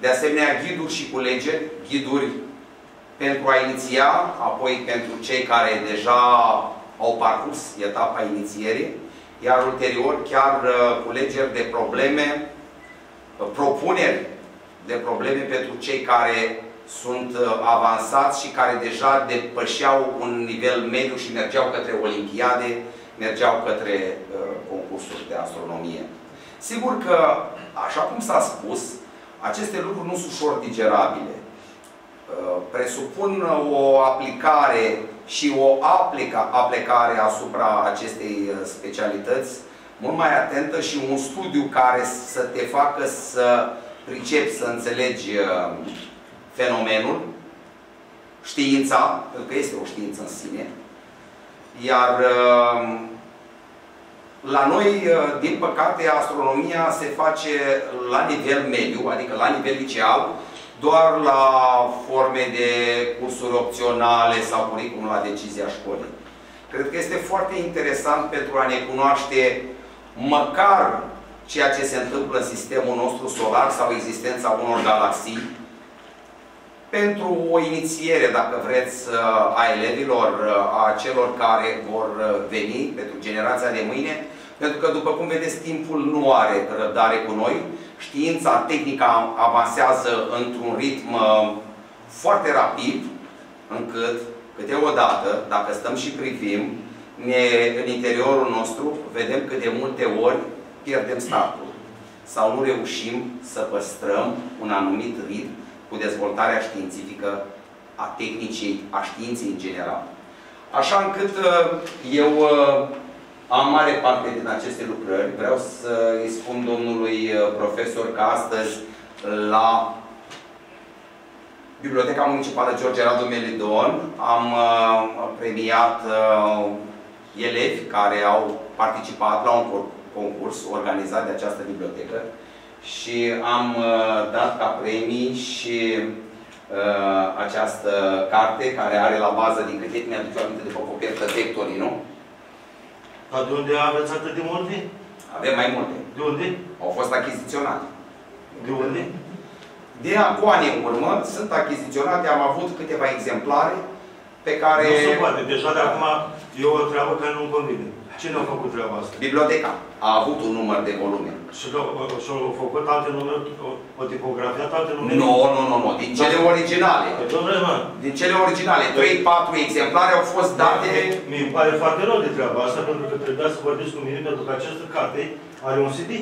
De asemenea, ghiduri și culegeri, ghiduri pentru a iniția, apoi pentru cei care deja au parcurs etapa inițierii, iar ulterior chiar culegeri de probleme, propuneri de probleme pentru cei care sunt avansați și care deja depășeau un nivel mediu și mergeau către olimpiade, mergeau către concursuri de astronomie. Sigur că, așa cum s-a spus, aceste lucruri nu sunt ușor digerabile. Presupun o aplicare și o aplicare asupra acestei specialități mult mai atentă și un studiu care să te facă să pricepi, să înțelegi fenomenul, știința, pentru că este o știință în sine. Iar la noi, din păcate, astronomia se face la nivel mediu, adică la nivel liceal, doar la forme de cursuri opționale sau curriculum la decizia școlii. Cred că este foarte interesant pentru a ne cunoaște măcar ceea ce se întâmplă în sistemul nostru solar sau existența unor galaxii, pentru o inițiere, dacă vreți, a elevilor, a celor care vor veni, pentru generația de mâine, pentru că, după cum vedeți, timpul nu are răbdare cu noi. Știința, tehnica avansează într-un ritm foarte rapid, încât, câteodată, dacă stăm și privim, în interiorul nostru vedem cât de multe ori pierdem startul sau nu reușim să păstrăm un anumit ritm cu dezvoltarea științifică, a tehnicii, a științei în general. Așa încât eu am mare parte din aceste lucrări. Vreau să îi spun domnului profesor că astăzi la Biblioteca Municipală George Radu Melidon am premiat elevi care au participat la un concurs organizat de această bibliotecă și am dat ca premii și această carte care are la bază, din câte mi-aduc aminte, de o copertă Vectorino. Dar de unde aveți atât de multe? Avem mai multe. De unde? Au fost achiziționate. De unde? De acum în urmă sunt achiziționate, am avut câteva exemplare pe care... Nu se poate, deja de acum e o treabă care nu-mi convine. Cine a făcut treaba asta? Biblioteca. A avut un număr de volume. Și au făcut alte numere, o tipografiat alte numere? Nu, nu, nu, nu. Din cele originale. Din cele originale. 3-4 exemplare au fost date... Mi-mi pare foarte rău de treaba asta, pentru că trebuia să vorbiți cu mine, pentru că această carte are un CD.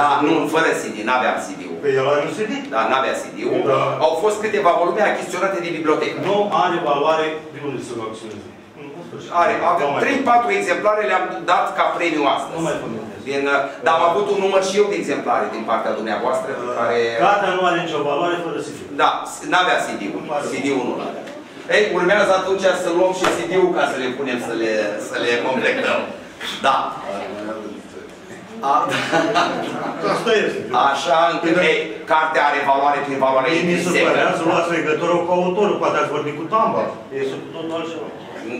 Da, nu, fără CD, n-aveam CD-ul. Pe el are un CD? Da, n-avea CD-ul. Au fost câteva volume achiziționate de bibliotecă. Nu are valoare de unde să vă acționeze. Are. Avem 3-4 exemplare, le-am dat ca premiu astăzi. Nu mai din, dar am avut un număr și eu de exemplare din partea dumneavoastră. Care... Gata, nu are nicio valoare fără CD. Da, n-avea CD-ul. CD-ul nu l-avea. Ei, urmează atunci să luăm și CD-ul ca să le punem, să le completăm. Da. Așa încât cartea are valoare prin valoare. Mi se părea să luați legătură cu autorul, poate ați vorbit cu Tamba. E sub totul altceva.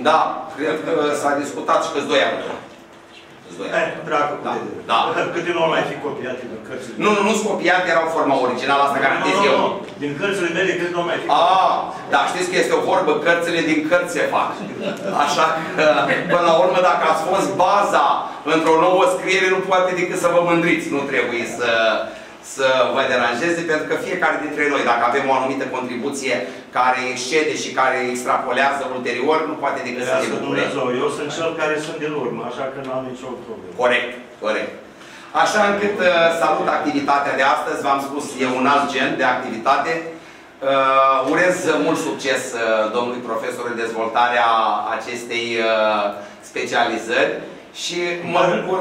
Da, cred că s-a discutat și că-s 2 ani. Dracu, da. Că din nou mai fi copiate din cărțile. Nu, nu sunt copiate, erau forma originală, asta garantez eu. Din cărțile mele, cred că nu mai fi copiate. Da, știți că este o vorbă, cărțile din cărți se fac. Așa că, până la urmă, dacă ați fost baza într-o nouă scriere, nu poate decât să vă mândriți. Nu trebuie să vă deranjeze, pentru că fiecare dintre noi, dacă avem o anumită contribuție care excede și care extrapolează ulterior, nu poate decât să ne bucure. Eu sunt cel care sunt din urmă, așa că nu am nicio problemă. Corect, corect. Așa încât salut activitatea de astăzi, v-am spus, e un alt gen de activitate. Urez mult succes domnului profesor în dezvoltarea acestei specializări. Și mă bucur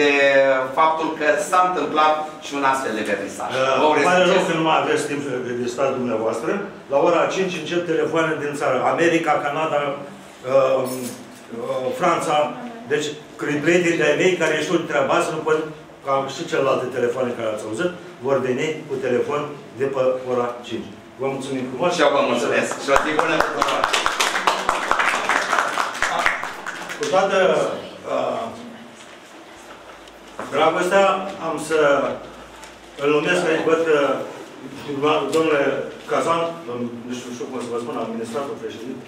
de faptul că s-a întâmplat și un astfel de vernisaj. Pare rău că nu mai aveți timp de stat dumneavoastră. La ora 5 încep telefoane din țară. America, Canada, Franța. Deci, prietenii de-ai mei care ești întrebați, nu pot, ca și celelalte telefoane care ați auzit, vor veni cu telefon de pe ora 5. Vă mulțumim frumos. Și eu vă mulțumesc. Și o zi bună tuturor. Cu toată dragostea, am să îl numesc să-i văd domnule Cazan, nu știu cum să vă spun, administrator președinte,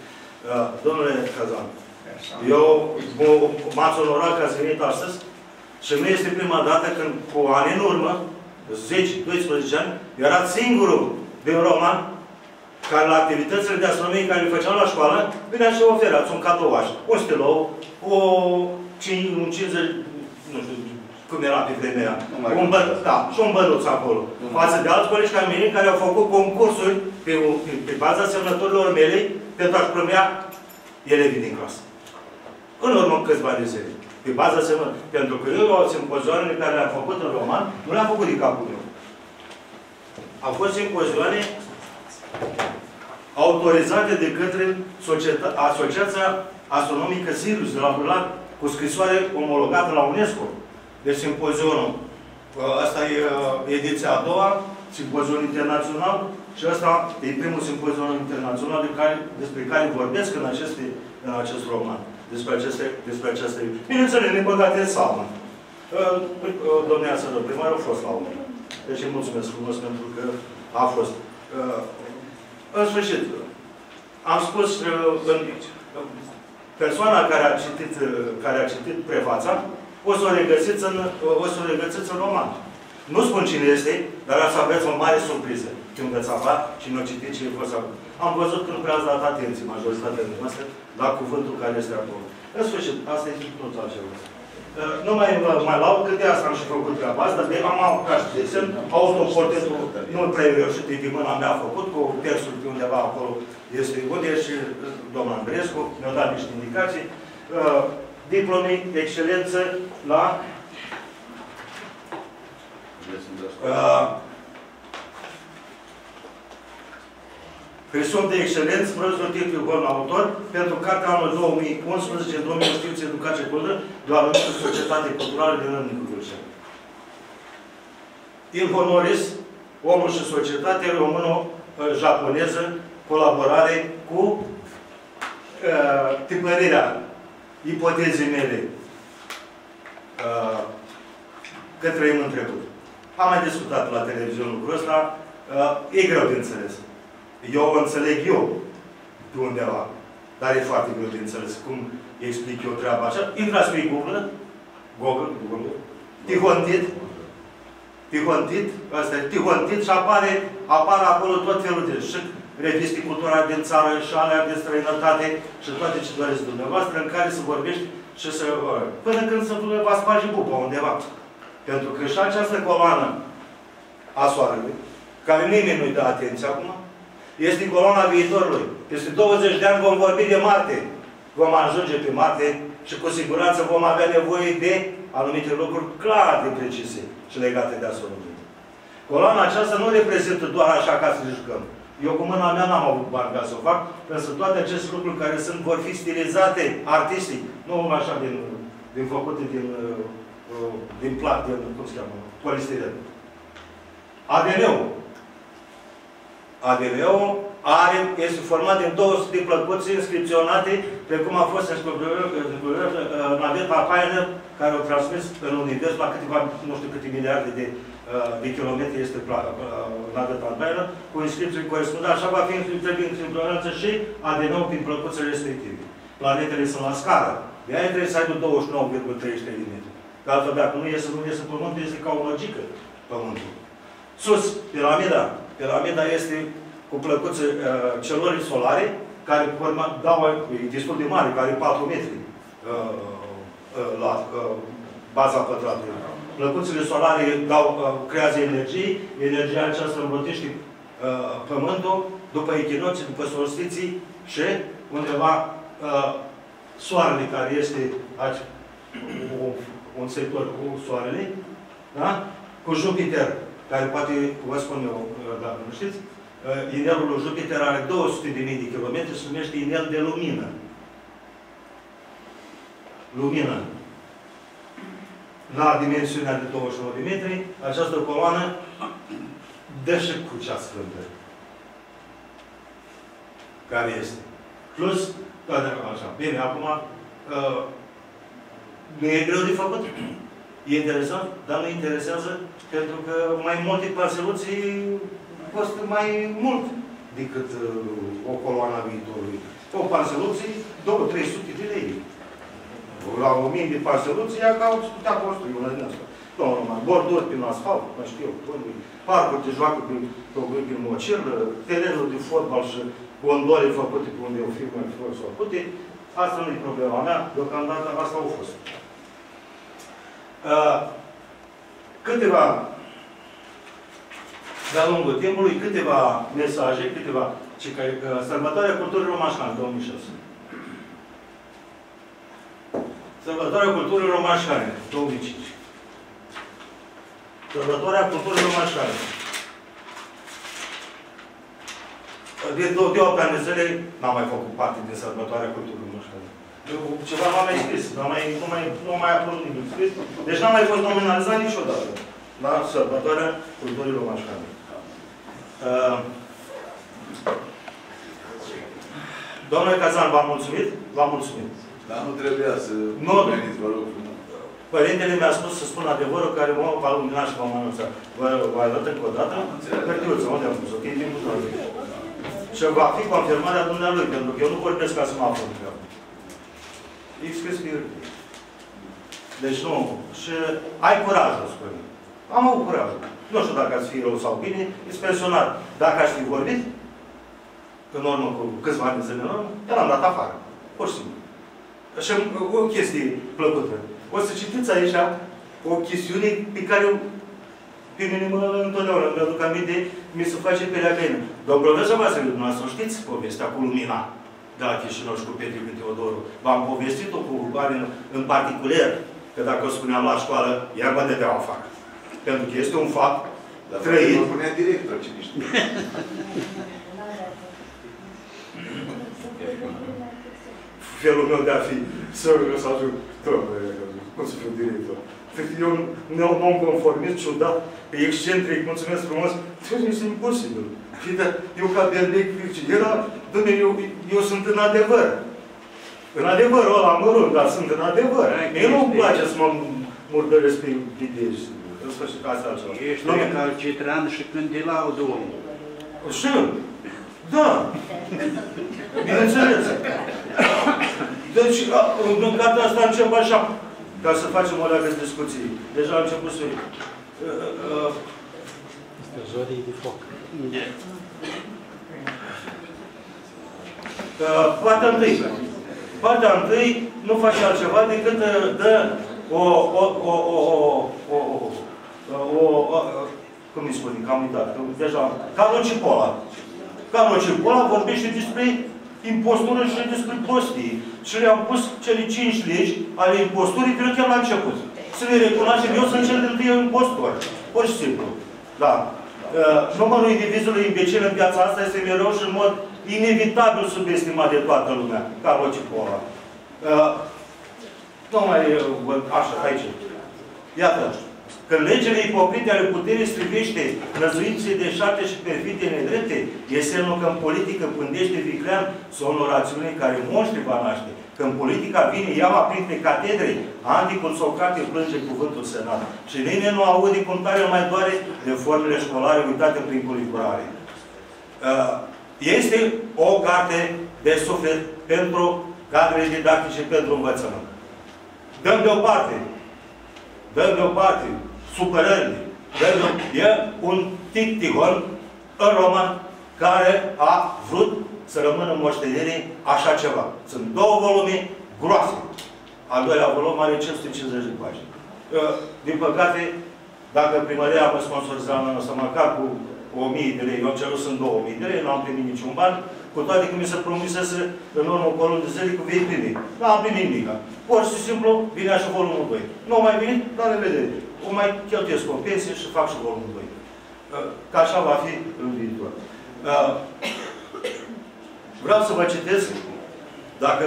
domnule Cazan, eu m-ați onorat că ați venit astăzi și nu este prima dată când cu ani în urmă, 10-12 ani, erați singurul din Roman care la activitățile de astronomie care le făceam la școală, vinea și oferați un cadouaș, un stilou, un 50, nu știu cum era pe vremea, și un bănuț acolo. Față de alți colegi ca mine care au făcut concursuri pe baza semnătorilor mele pentru a-și promea elevii din clasă. În urmă câțiva de zile. Pe baza semnătorilor. Pentru că eu simpozioanele care le-am făcut în Roman, nu le-am făcut din capul meu. Au fost simpozioane autorizate de către Asociația Astronomică Sirius de la Bulat, cu scrisoare omologată la UNESCO. Deci simpozionul. Asta e ediția a doua, simpozion internațional, și asta e primul simpozion internațional despre care vorbesc în acest roman. Despre aceste... Bineînțeles, ne băgate în sală. Domnea Sără, primarul a fost la urmă. Deci îi mulțumesc frumos pentru că a fost. În sfârșit, am spus persoana care a citit prefața, o să o regăsiți în roman. Nu spun cine este, dar o să aveți o mare surpriză când veți afla și nu citiți ce a fost acolo. Am văzut că nu prea ați dat atenție majoritatea noastră la cuvântul care este acolo. În sfârșit, asta este tot altceva. Nu mai lau, că de asta am și făcut treaba asta, de am apucat și desen, autoportetul, nu prea reușit, de mâna mea făcut, cu textul de undeva acolo este unde și domnul Andrescu mi-a dat niște indicații. Diplomii de excelență la presum de excelență, profesor Titi Ion, autor, pentru cartea anul 2011 în domeniul științei, educație, cultură, de la Societate Culturală din Râmnicu Vâlcea. In honoris, omul și societate româno-japoneză, colaborare cu tipărirea ipotezii mele că trăim în trecut. Am mai discutat la televiziune lucrul ăsta, e greu de înțeles. Eu o înțeleg eu pe undeva, dar e foarte greu de înțeles. Cum explic eu treaba așa? Intrați pe Google, Tihontit, ăsta e Tihontit și apare acolo tot felul de șic, reviste cultura din țară și alea de străinătate și toate ce doreți dumneavoastră în care se vorbește și se... Până când se va sparge buba undeva. Pentru că și această coloană a Soarelui, care nimeni nu-i dă atenție acum, este coloana viitorului. Peste 20 de ani vom vorbi de Marte. Vom ajunge pe Marte și cu siguranță vom avea nevoie de anumite lucruri clar de precise și legate de astronomie. Coloana aceasta nu reprezintă doar așa ca să ne jucăm. Eu cu mâna mea n-am avut bani ca să o fac, pentru că toate aceste lucruri care sunt vor fi stilizate artistic, nu așa din făcute din plat, cum se cheamă, polistiren. ADN-ul este format din 200 de plăcuți inscripționate, precum a fost înscripționat naveta Pioneer, care o transmis în univers la câteva, nu știu câte miliarde de kilometri este naveta Pioneer, cu inscripții corespundente. Așa va fi inscripționată și adenou prin plăcuțele respective. Planetele sunt la scară. De aia trebuie să aibă 29,33 de metri. Că altfel, dacă nu iese Lune, este Pământ, este ca o logică Pământul. Sus, piramida. Piramida este cu plăcuțe celulele solare, care dau, e destul de mare, care e 4 metri la baza pătratului. Plăcuțele solare dau, creează energie, energia aceasta îmbrotește Pământul, după echinoții, după solstiții și undeva Soarele, care este aici, un sector cu Soarele, da? Cu Jupiter, care poate, vă spun eu, dacă nu știți, inelul lui Jupiter are 200.000 de kilometri, se numește inel de lumină. Lumină. La dimensiunea de 29 de metri, această coloană dă și cu cea sfântă. Care este. Plus, toate așa. Bine, acum, nu e greu de făcut. E interesant, dar nu interesează, pentru că mai multe parseluții costă mai mult decât o coloană a viitorului. O parseluții, 200-300 de lei. La 1000 de parseluții, ea ca o putea construi una din asta. Nu, numai borduri prin asfalt, nu știu, parcuri de joacă prin mocirlă, terenul de fotbal și gondole făcute pe unde o firmă s-au făcute. Asta nu e problema mea, deocamdată asta au fost. Câteva, de-a lungul timpului, câteva mesaje, câteva... Sărbătoarea culturii romașcane, 2006. Sărbătoarea culturii romașcane, 2005. Sărbătoarea culturii romașcane. De două ani de zile n-am mai făcut parte din sărbătoarea culturii romașcane. Ceva n-am mai scris, nu mai apărut nimic scris. Deci n-am mai fost nominalizat niciodată la sărbătoarea culturii romașcane. Domnule Cazan, v-am mulțumit? V-am mulțumit. Dar nu trebuia să veniți, vă rog. Părintele mi-a spus să spun adevărul, care m-a luminat și m-am anunțat. Vă arăt încă o dată? Hârtiuță, unde am pus-o? Și va fi confirmarea dumnealui, pentru că eu nu vorbesc ca să mă aflu. E scris pe hârtie. Deci nu. Și ai curajul, spune. Am avut curajul. Nu știu dacă ați fi rău sau bine, ești pensionar. Dacă aș fi vorbit, în urmă cu câțiva ani de zile în urmă, l-am dat afară. Pur și simplu. Și o chestie plăcută. O să citiți aici o chestiune pe care pe mine mă întotdeauna, îmi aduc aminte, mi se face pelea găină. Dobroveșa voastră, dumneavoastră, știți povestea cu lumina de la Chișinău și cu Petru cu Teodoru. V-am povestit-o cu bani în particular, că dacă o spuneam la școală, iar mă dădeau afară. Pentru că este un fapt trăit. Dar mă punea director, cine știe. Felul meu de a fi sărul să ajung. Cum să fiu director? Eu nu-mi conformist, ciudat, excentric, mulțumesc frumos. Este imposibil. Eu ca Bernic, era, dumne, eu sunt în adevăr. În adevărul ăla mă rog, dar sunt în adevăr. Mie nu-mi place să mă murdăresc pe idei. Ești recalcitran și când îi laudă omul. Și? Da. Bineînțeles. Deci, în cartea asta încep așa, ca să facem o leagă de discuții. Deja am început să... Este o zorie de foc. Partea întâi. Partea întâi nu face altceva decât dă cum îi spune? Că am uitat. Deja... Carlo Cipolla. Carlo Cipolla vorbește despre impostură și despre prostii. Și le-am pus cele 5 legi ale imposturii, cred că chiar la început. Să le recunoaștem, eu sunt cel dintâi impostor. Pur și simplu. Da. Numărul indivizului imbecil în piața asta este mereu și în mod inevitabil subestimat de toată lumea. Carlo Cipolla. Nu mai... Așa, aici. Iată. că legile ipocrite ale puterii strivește năzuințele deșarte și perfide nedrepte, e semnul că în politică pândește viclean somnul rațiunii care monștri va naște. Că în politica vine iama printre catedre, anticul Socrate plânge cuvântul senat. Și nimeni nu aude cum tare mai doare de formele școlare uitate prin culiburare. Este o carte de suflet pentru cadrele didactice, pentru învățământ. Dăm deoparte. Dăm deoparte supărările. E un tictigon în Roma care a vrut să rămână moștenirii așa ceva. Sunt două volume groase. Al doilea volum are 550 de pagini. Din păcate, dacă primăria mă sponsoriza în anul ăsta măcar cu 1000 de lei, eu am cerut sunt 2000 de lei, nu am primit niciun ban, cu toate că mi se promisese în urmă cu o lună de zile că vei primi. Nu am primit nimic. Pur și simplu, vinea și volumul 2. Nu mai vine, la revedere. O mai cheltuiesc o pensie și fac și volumul 2. Că așa va fi în viitor. Vreau să vă citesc, dacă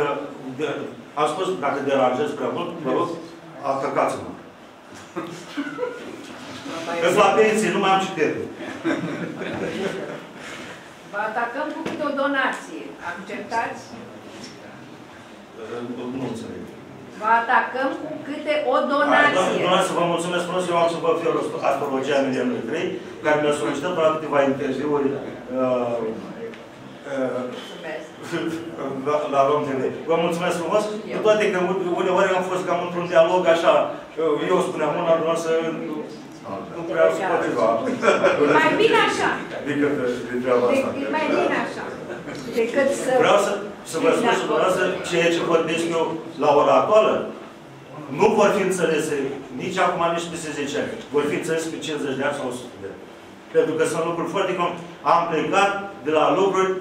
am spus, dacă deranjez prea mult, vă rog, atăcați-mă. Îți la pensie, nu mai am citit. Vă atacăm cu câte o donație. Acceptați? Nu înțeleg. Vă atacăm cu câte o donație. Doamne, să vă mulțumesc frumos. Eu am să vă fiu astrologia Milianului 3, care mi-a solicitat doar câteva interviuri la Rom TV. Vă mulțumesc frumos. Cu toate că uneori am fost cam într-un dialog așa. Eu spuneam una, dumneavoastră nu prea suportiva. Mai bine așa. Mai bine așa. Decât să... Vreau să vă spun și vreau să ceea ce vorbesc eu la ora actuală nu vor fi înțelese nici acum, nici peste 10 ani. Vor fi înțelese pe 50 de ani sau 100 de ani. Pentru că sunt lucruri foarte comune. Am plecat de la lucruri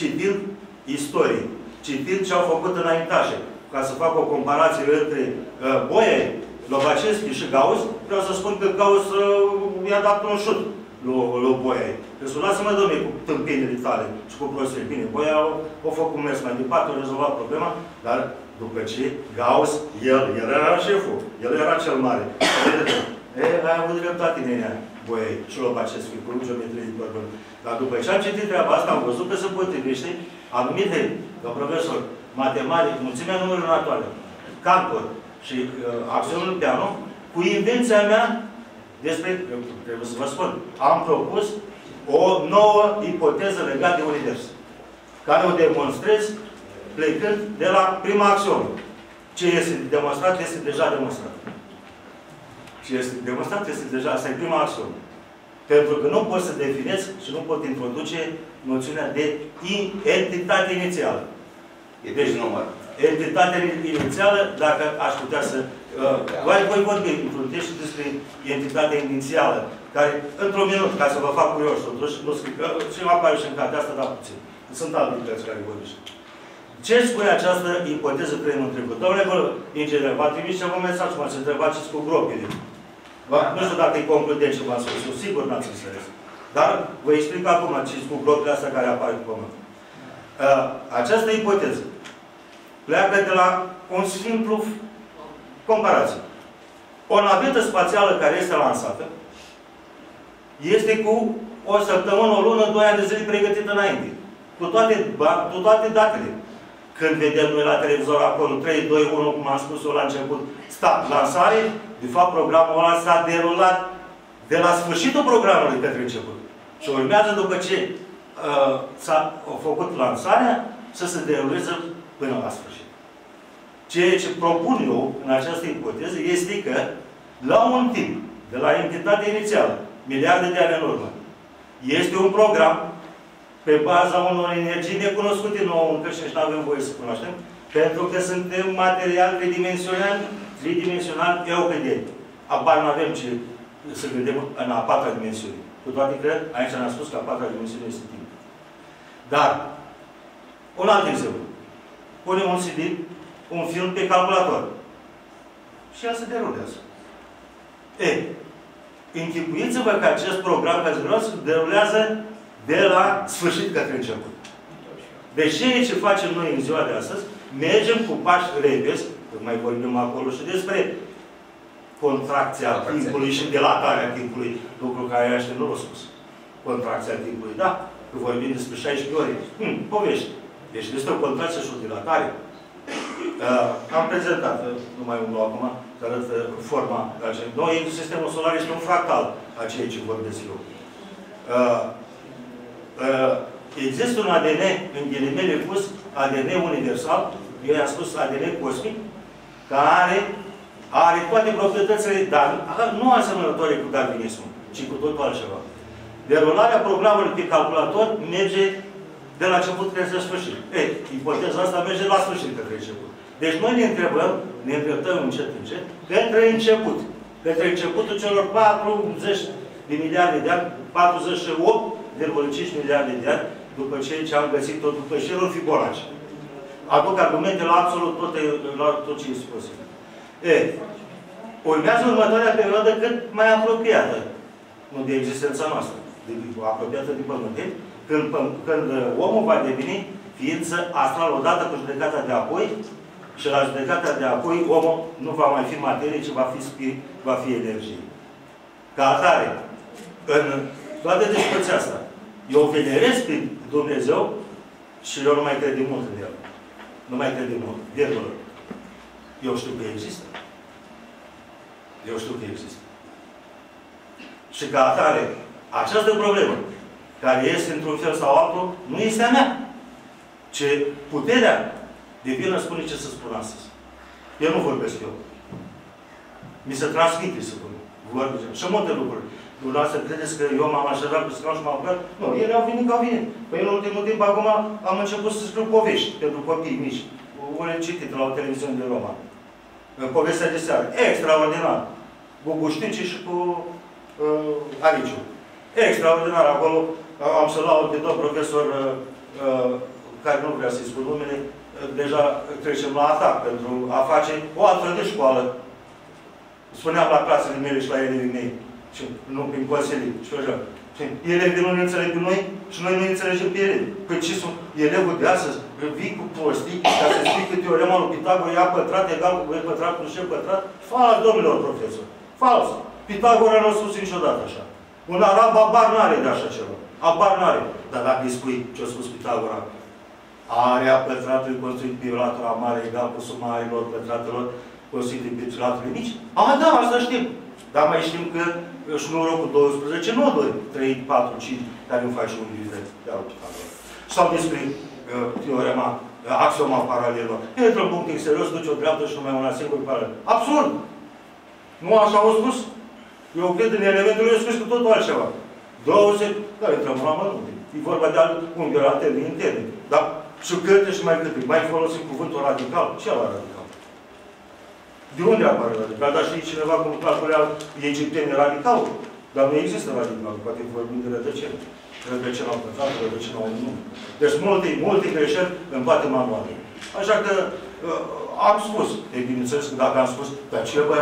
citind istorie, citind ce au făcut înaintașe. Ca să fac o comparație între Bolyai, Lobacenski și Gauss, vreau să spun că Gauss i-a dat un șut lui Bolyai. Deci, lasă-mă, domnule, cu tâmpinile tale și cu prostiile. Bine, Bolyai au făcut mers mai departe, au rezolvat problema, dar după ce Gauss, el era șeful, el era cel mare. Ai avut dreptate, nenea, Bolyai și Lobacenski, cu geometrie de bărbări. Dar după ce am citit treaba asta, am văzut că se potrivește anumite, ca profesor, matematic, mulțimea numărului naturale, calcul și acțiunul piano, cu invenția mea despre, trebuie să vă spun, am propus o nouă ipoteză legată de univers, care o demonstrez plecând de la prima axiomă. Ce este demonstrat, este deja demonstrat. Ce este demonstrat, este deja, asta e prima axiomă. Pentru că nu pot să definez și nu pot introduce noțiunea de entitate inițială. E deci număr. Entitatea inițială, dacă aș putea să... Voi vorbi și despre entitatea inițială, care, într-un minut, ca să vă fac curioși, totuși, nu scriu, și apare și în cartea asta, dar puțin. Sunt alte lucruri care vorbește. Ce spune această ipoteză cremul trecut? Domnule, inginer, v-a trimis ceva mesaj, m-ați întrebat ce-s cu gropile. Nu știu dacă îi concludem ce v-am spus, eu sigur n-ați înțeles. Dar vă explic acum ce-s cu gropile astea care apare pe pământ. Această ipoteză pleacă de la un simplu comparație. O navetă spațială care este lansată este cu o săptămână, o lună, 2 ani de zile pregătită înainte. Cu toate datele. Când vedem noi la televizor acolo 3, 2, 1, cum am spus eu la început, start, lansare, de fapt programul ăla s-a derulat de la sfârșitul programului către început. Și urmează după ce s-a făcut lansarea, să se deruleze până la sfârșit. Ceea ce propun eu în această ipoteză este că, la un timp, de la entitatea inițială, miliarde de ani în urmă, este un program pe baza unor energii necunoscute nouă încă și nu avem voie să cunoaștem, pentru că suntem material tridimensional euclideni. Apar nu avem ce să gândim în a 4-a dimensiune. Cu toate că aici ne-am spus că a 4-a dimensiune este timp. Dar, un alt exemplu. Punem un CD, un film pe calculator. Și ea se derulează. Închipuiți-vă că acest program care se derulează de la sfârșit către început. Deci ce facem noi în ziua de astăzi, mergem cu pași repezi, că mai vorbim acolo și despre contracția timpului și dilatarea timpului, lucru care ăștia nu l-au spus. Contracția timpului, da, că vorbim despre 16 ore. Povești. Deci este o contracție și o dilatare. Am prezentat numai unul acum, că arătă forma acestui. Noi, sistemul solar este un fractal a ceea ce vorbesc eu. Există un ADN, în ghilimele pus, ADN universal, eu i-am spus ADN cosmic, care are toate proprietățile, dar nu asemănătoare cu darwinismul, ci cu totul altceva. Derularea programului pe calculator merge de la început către sfârșit. Ei, ipoteza asta merge la sfârșit către început. Deci noi ne îndreptăm încet, încet, către început. Către începutul celor 40 de miliarde de ani, 48,5 miliarde de ani, după ce am găsit tot după șirul Fibonacci. Aduc argumente la absolut tot ce este posibil. Ei, urmează următoarea perioadă cât mai apropiată, nu de existența noastră, apropiată de Pământ, când omul va deveni ființă astrală odată cu judecata de apoi, și la judecata de apoi omul nu va mai fi materie, ci va fi spirit, va fi energie. Ca atare, în toată discuția asta, eu venerez pe Dumnezeu și eu nu mai cred de mult în El. Nu mai cred de mult. Virgulă. Eu știu că există. Eu știu că există. Și ca atare, această problemă, care este într-un fel sau altul, nu este a mea. Ci puterea divină spune ce să spun astăzi. Eu nu vorbesc eu. Mi se transmite să vorbim. Și multe lucruri. Dumneavoastră credeți că eu m-am așezat pe scaun și m-am plecat? Nu, ele au venit ca au venit. Păi în ultimul timp, acum, am început să scriu povești pentru copii mici. Unele citite la o televiziune de Roma. Povestea de seară. Extraordinar. Cu Guștici și cu Ariciu. Extraordinar. Acolo am să luau pe domn profesor care nu vrea să-i spun numele. Deja trecem la atac pentru a face o altă de școală. Spuneam la clasele mele și la elevii mei. Și nu prin consilii. Și așa. Elevii nu ne înțeleg pe noi și noi nu ne înțelegem pe elevii. Păi ce sunt? Elevul de astăzi vii cu prostii ca să spui că teorema lui Pitagora a pătrat egal cu b pătrat plus c pătrat. Fals, domnilor profesor. Fals. Pitagora nu a spus niciodată așa. Un arab abar n-are de așa ceva. Abar n-are. Dar dacă îi spui ce-a spus Pitagora, area pătratului construit pe latura mare egal cu suma arilor pătratelor construit pe latura mici? Ah, da, asta știm. Dar mai știm că șnurul cu 12 noduri, 3, 4, 5, care nu face un lider de Pitagora. Sau despre teorema, axioma paralelor. Intră un punct exterior, duce o dreaptă și numai una singură paralelă. Absurd! Nu așa au spus? Eu cred în elementul lui, eu spus cu totul altceva. 20, da, intrăm la mănunte. E vorba de unghiuri alterne, interne. Dar și câte și mai câte. Mai folosim cuvântul radical. Ce ala radical? De unde apare radical? Dar știi cineva cum calculea egiptenii radicalul? Dar nu există radical. Poate vorbim de rădăcele. Rădăcele la pătrat, rădăcele la un nume. Deci multe greșeli în toate manualele. Așa că am spus. E bineînțeles că dacă am spus, dar ce bă,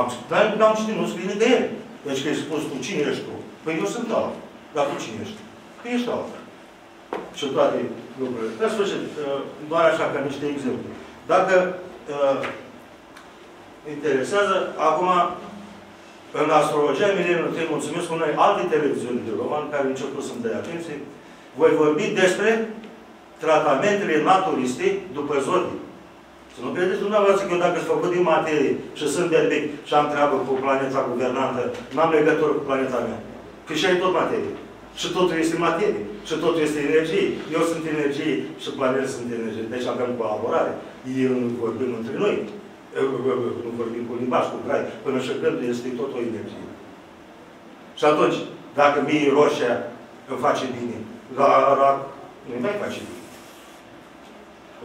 am spus, dar nu am citit, nu scrie de el. Deci că ai spus, tu cine ești tu? Păi eu sunt ala. Dar tu cine ești? Păi ești ala. Și toate lucrurile. În sfârșit, doar așa, ca niște exemple. Dacă interesează, acum, în astrologia mileniului 3, mulțumesc unei alte televiziuni de roman, care început să-mi dai atenție, voi vorbi despre tratamentele naturiste după zodii. Să nu credeți dumneavoastră că eu dacă sunt făcut din materie și sunt berbec și am treabă cu planeta guvernantă, n-am legătură cu planeta mea. Că și ai tot materie. Și totul este materie. Și totul este energie. Eu sunt energie și planele sunt energie. Deci avem colaborare. Eu nu vorbim între noi. Nu vorbim cu limbaj, cu grai. Până și când este tot o energie. Și atunci, dacă mie roșia îmi face bine, la rac, nu-i mai face bine.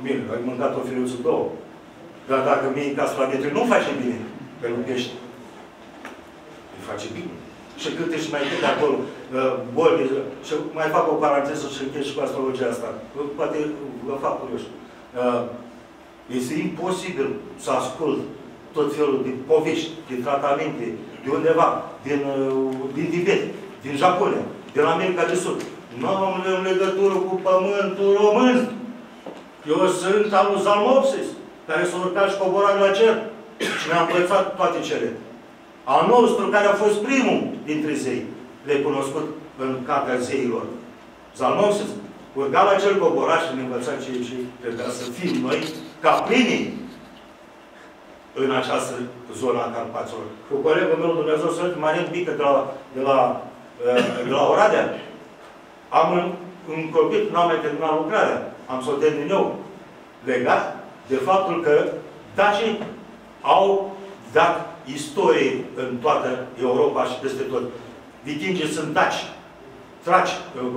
Bine, ai mâncat o filiuță două. Dar dacă mie castravetul nu face bine, pe nu pește, îi face bine. Și câte și mai câte acolo boli. Și mai fac o paranteză și închid și cu astrologia asta. Poate vă fac curioși. Este imposibil să ascult tot felul de povești, de tratamente, de undeva, din Tibet, din Japonia, din America de Sud. Nu am legătură cu pământul român. Eu sunt al lui Zalmopsis, care s-a urcat și coborat la cer. Și mi-am învățat toate cele. al nostru, care a fost primul dintre zei, recunoscut în cartea zeilor. Zalmoxis urga la cel coboraș și ne învăța ceea ce trebuia să fim noi, ca plinii în această zonă a Carpaților. Cu colegul meu, Dumnezeu Sfânt, Marin Pică, de la Oradea, am încopit, n-am mai terminat lucrarea, am să o termin eu, legat de faptul că dacii au dat istorie în toată Europa și peste tot. Vikingii sunt daci, traci,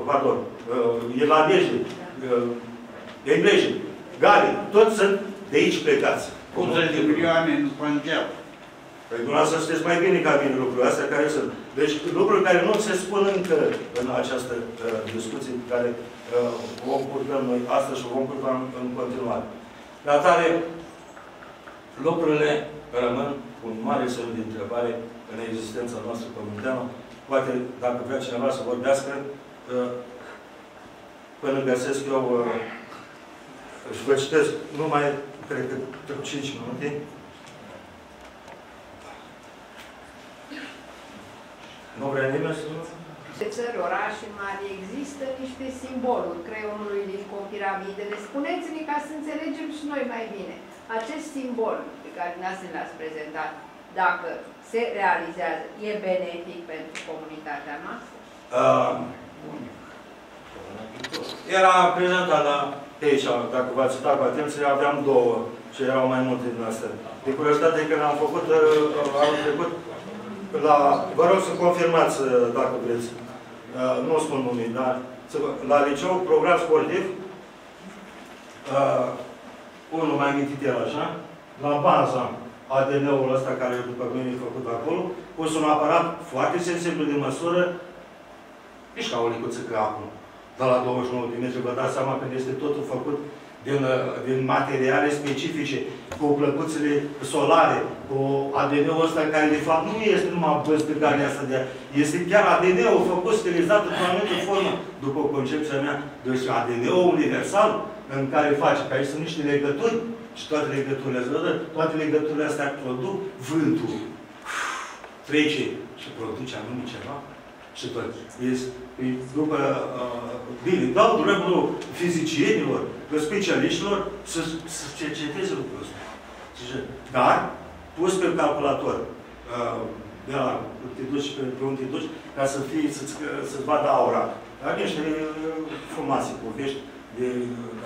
pardon, irlandezi, englezi, gali, toți sunt de aici plecați. 80 de milioane în Punjab. Păi dumneavoastră știți mai bine ca mine lucrurile astea care sunt. Deci lucruri care nu se spun încă în această discuție pe care o purtăm noi astăzi și o vom purta în continuare. La tare, lucrurile rămân cu un mare semn de întrebare în existența noastră pământeană. Poate, dacă vrea cineva să vorbească, până găsesc eu și vă citesc numai, cred că, 5 minute. Nu vrea nimeni să... În țări, orașe mari, există niște simboluri creionului cu piramidele. Spuneți-ne ca să înțelegem și noi mai bine. Acest simbol pe care dumneavoastră l-ați prezentat, dacă se realizează, e benefic pentru comunitatea noastră? Era prezentat la... De aici, dacă v-ați citat cu atenție, aveam două, ce erau mai multe din astea. De curiozitate că l-am făcut anul trecut la... Vă rog să confirmați, dacă vreți. Nu o spun numit, dar... La liceu, program sportiv, unul mai amintit el așa, la Banza, ADN-ul ăsta care, după mine, e făcut acolo, pus un aparat foarte sensibil de măsură, nici ca o licuță ca acum. Dar la 29 de metri, vă dați seama că este totul făcut din materiale specifice, cu plăcuțele solare, cu ADN-ul ăsta care, de fapt, nu este numai băstăgarea asta de... Este chiar ADN-ul făcut, sterilizat într-o anumită formă, după concepția mea. Deci ADN-ul universal în care face, că aici sunt niște legături, și toate legăturile astea, toate legăturile astea produc vântul. Trece și produce anume ceva. Și tot. După bine, dau dreptul fizicienilor, specialiștilor să cerceteze lucrul ăsta. Dar, pus pe calculator, de la te duci, pe unde te duci, ca să-ți vadă aura. Dar niște frumoase povești de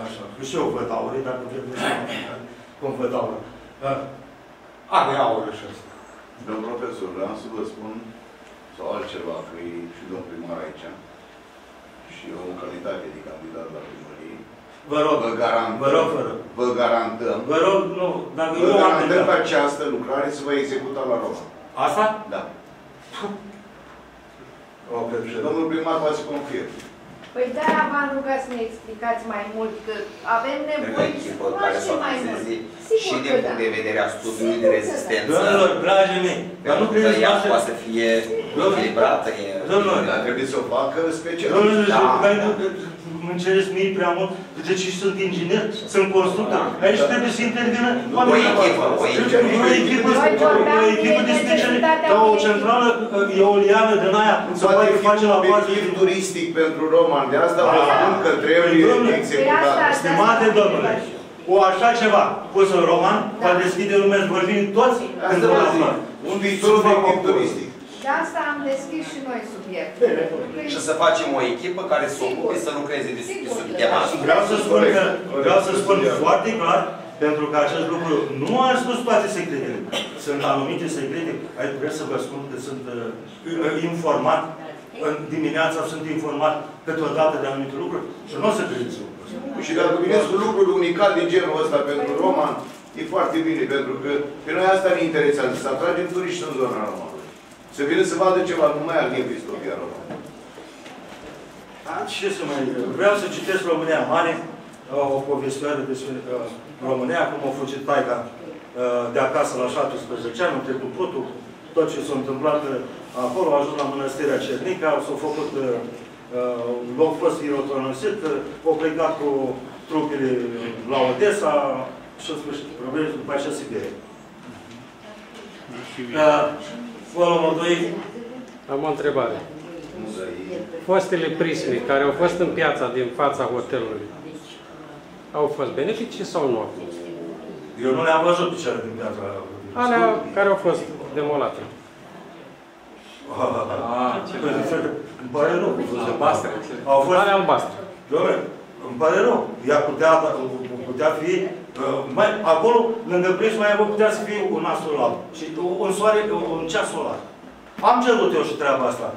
așa. Că și eu văd aure, dacă trebuie să cum văd aura. Are aură și asta. Domnul profesor, vreau să vă spun sau altceva, că e și domn primar aici și eu în calitate de candidat la primărie. Vă rog, vă garantăm. Vă rog, nu, dacă vă garantăm că această lucrare se va executa la Roma. Asta? Da. Domnul primar va să confirme. Păi de-aia v-am rugat să ne explicați mai mult, că avem nevoie și mai mult. Și din punct de vedere a studiului de rezistență. Domnilor, dragi mei, dar nu credeți că ea poate să fie echilibrată. Domnilor, dar trebuie să o facă special. Domnilor, mă înțelegeți mie prea mult. Deci sunt inginer, sunt constructor. Aici trebuie să intervină oamenii. O echipă de specialitate. Ca o centrală eoliană din aia. Poate fi un obiectiv turistic pentru Roman. De asta vă spun că trebuie executat. Stimate domnule, cu așa ceva pus în Roman, va deschide lumea și vorbim toți în Roman. Un viitor obiectiv turistic. De asta am deschis și noi subiectul. Și să facem o echipă care se ocupe să lucreze de subiectul ăsta. Vreau să spun foarte clar, pentru că acest lucru nu am spus toate secretele. Sunt anumite secrete. Vreau să vă spun că sunt informat. În dimineața sunt informat câteodată de anumite lucruri și nu o să credeți lucrul ăsta. Și dacă vedeți lucruri unicale de genul ăsta pentru Roman, e foarte bine, pentru că pe noi asta ne interesează, să atragem turiști în zona Romanului. Să vină să vadă ceva, nu mai avem istoria română. Ce să mai... Vreau să citesc România Mare, o povestioară despre România, cum a fugit taica de acasă la 17 ani, între putul, tot ce s-a întâmplat acolo, a ajuns la Mănăstirea Cernica, s-a făcut loc fost irotonosit, a plecat cu trupele la Odessa și în sfârșit, după aceea Siberia. fără mântuit? Am o întrebare. Fostele prisme care au fost în piața din fața hotelului, au fost beneficii sau nu? Eu nu le-am văzut pe cele din piața. Alea care au fost demolate. Îmi pare rău. Alea albastre. Îmi pare rău. Ea putea fi... Acolo, lângă prisma aia, putea să fie un nas solar. Și un ceas solar. Am cerut eu și treaba asta.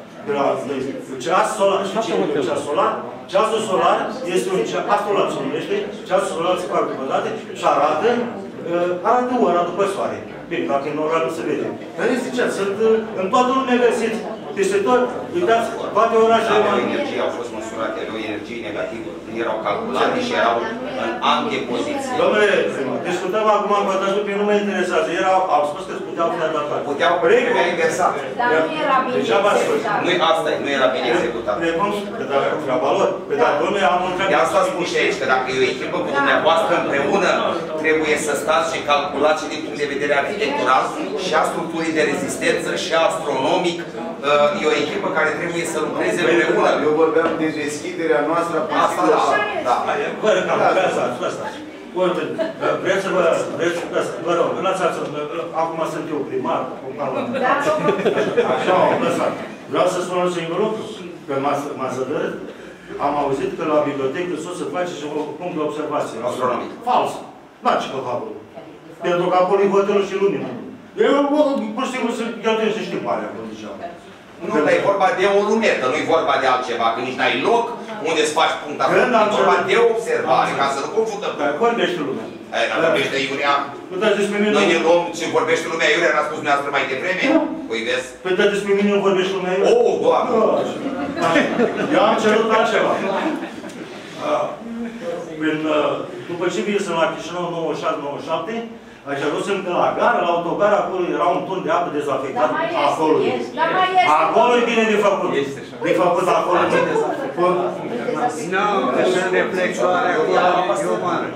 Ceasul solar este un ceas solar, se numește. Ceasul solar se fac după date și arată ora după soare. Bine, dacă în ora nu se vede. Dar este ceas. Sunt în toată lumea găsiți. Peste tot, uitați, toate orașele... Dacă energii au fost măsurate, erau energii negative, nu erau calculate și erau în alte poziții. Dom'le, discutăm acum, bătășul, pe nu mă interesează. Au spus că îți puteau fi adaptat. Puteau, trebuia inversat. Dar nu era bine executat. Nu, asta e, nu era bine executat. Precum, că dacă e treaba lor, pe dacă lumea am întrebat... De asta spun și aici, că dacă e o echipă cu dumneavoastră împreună, trebuie să stați și calculați și din punct de vedere arhitectural și a structurii de rezistență și astronomic. E o echipă care trebuie să lucreze împreună. Eu vorbeam de deschiderea noastră a pastelor. Vreți să vă rog, lăsați-o. Acum sunt eu primar. Așa am lăsat. Vreau să spun un singur lucru. Că m-a zădărât. Am auzit că la bibliotecă sus se face și un punct de observație. Fals. N-a ce că facă. Pentru că acolo e hotelul și lumina. Eu, pur și simplu, să gătesc și știu alea. Nu, dar e vorba de o lunetă, nu e vorba de altceva, că nici n-ai loc unde îți faci puncta. E vorba de observare, ca să nu confundă. Dar vorbește lumea. Dar vorbește Iurea. Noi ne luăm ce vorbește lumea Iurea, n-a spus dumneavoastră mai devreme. Păi vezi? Păi dar despre mine nu vorbește lumea Iurea. Oh, Doamne! Eu am cerut altceva. După ce vin la Chișinău 96-97, aș ajusem că la gara, la autogara, acolo era un turn de apă dezafectat. Acolo e bine de făcut. De făcut acolo. Nu, că sunt reflectoarea cu apă strămană.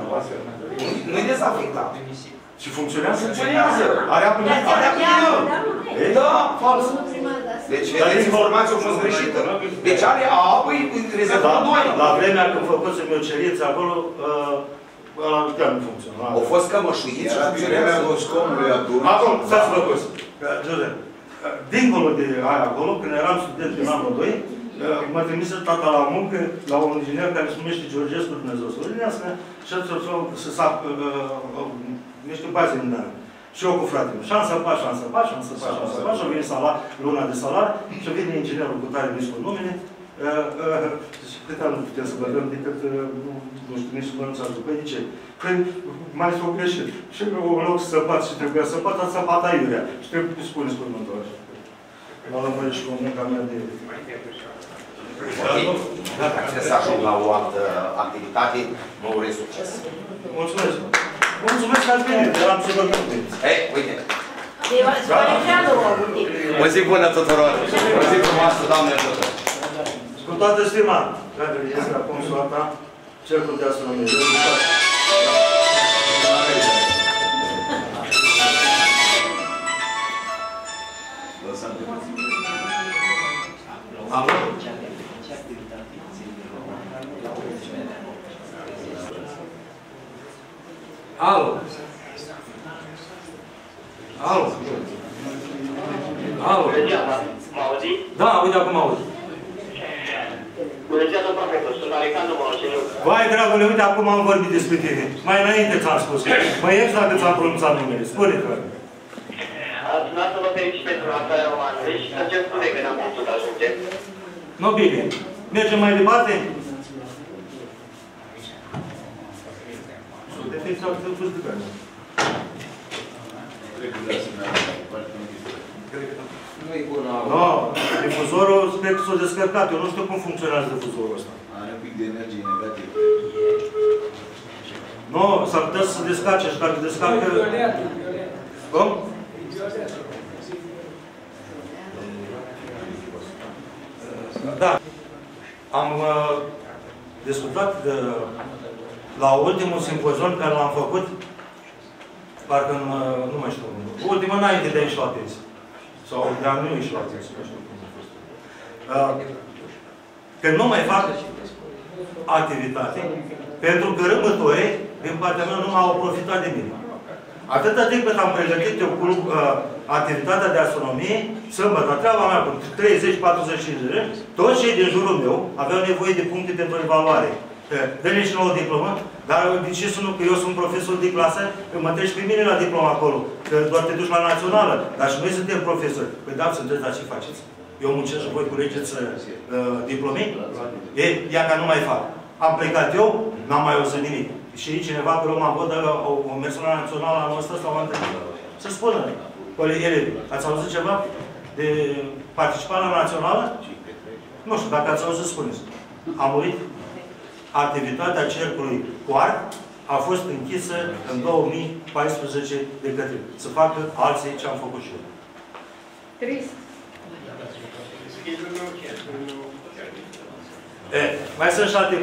Nu-i dezafectat. Și funcționează? Funcționează. Alea primit. Da, fals. Deci, vedeți, informația a fost greșită. Deci, a apă e rezervat doar. La vremea când făcuse mioceriță acolo, ăla chiar nu funcționa. Au fost cămășuiți și funcționează. Acum, stați făcut. Dincolo de aia acolo, când eram student din anul 2, mă trimise tata la muncă la un inginer care se numește Georgescu Dumnezeu. Să urmească și să sac niște baze din aia. Și eu cu fratele. Șansă, pa, și-a venit luna de salar și vine inginerul cu tare nici cu numele. Și câte ani nu putem să bădăm decât, nu știu, nici să mănânțați după. De ce? Că mai s-o greșit. Și în loc să săpat și trebuia să săpat, ați săpat aiurea. Și trebuie să spuneți cu următorul așa. M-a lămărit și cu munca mea de... Ok. Trebuie să ajung la o altă activitate. Mă urez succes. Mulțumesc. Mulțumesc că ați venit. Am să vă gândiți. Ei, uite. O zi bună tuturor. O zi frumoasă, Doamne ajută. Cu toată stima, dragă, este acum soata, cel cu deasă Dumnezeu. Alo. Mă auzi? Da, uite acum mă auzi. Bună ziua, domnul prefector, sunt Alexandru Molceanu. Vai, dragule, uite, acum am vorbit despre tine. Mai înainte ți-am spus. Mă ierți dacă ți-am pronunțat numele. Spune-te. Aș vrea să vă felicit pentru lansarea romanului și să-ți spune că n-am putut ajunge. Nu, bine. Mergem mai departe? De fapt, s-au fost de bani. Trebuie de asemenea. Nu-i bună. Nu. Difuzorul, sper că s-a descărcat. Eu nu știu cum funcționează difuzorul ăsta. Are un pic de energie negativă. Nu, s-ar putea să se descarce și dacă descarcă... E violet. Cum? E violet. Da. Am discutat la ultimul simpozion care l-am făcut, parcă nu mai știu, ultimul înainte de aici la pensie. Sau, dar nu e și la timp, nu știu cum a fost. Că nu mai fac activitate. Pentru că rămătoare, din partea mea, nu m-au profitat de mine. Atâta timp cât am pregătit eu cu activitatea de astronomie, sâmbătă, treaba mea cu 30-45 de ani, toți cei din jurul meu aveau nevoie de puncte pentru evaluare. Dă-ne și nouă diplomă, dar ce să nu, că eu sunt profesor de clasă, mă treci pe mine la diplomă acolo, că doar te duci la națională, dar și noi suntem profesori. Păi da, sunteți, dar ce faceți? Eu muncesc și voi culegeți diplome? Ia ca nu mai fac. Am plecat eu, n-am mai auzit nimic. Și cineva pe urmă am văd, dar o persoană națională a noastră sau am trecut. Să spună, colegii, ați auzit ceva de participarea națională? Nu știu, dacă ați auzit, spuneți. A murit. Activitatea cercului cu art a fost închisă în 2014 de către. Să facă alții ce am făcut și eu. Trist. Mai sunt și alte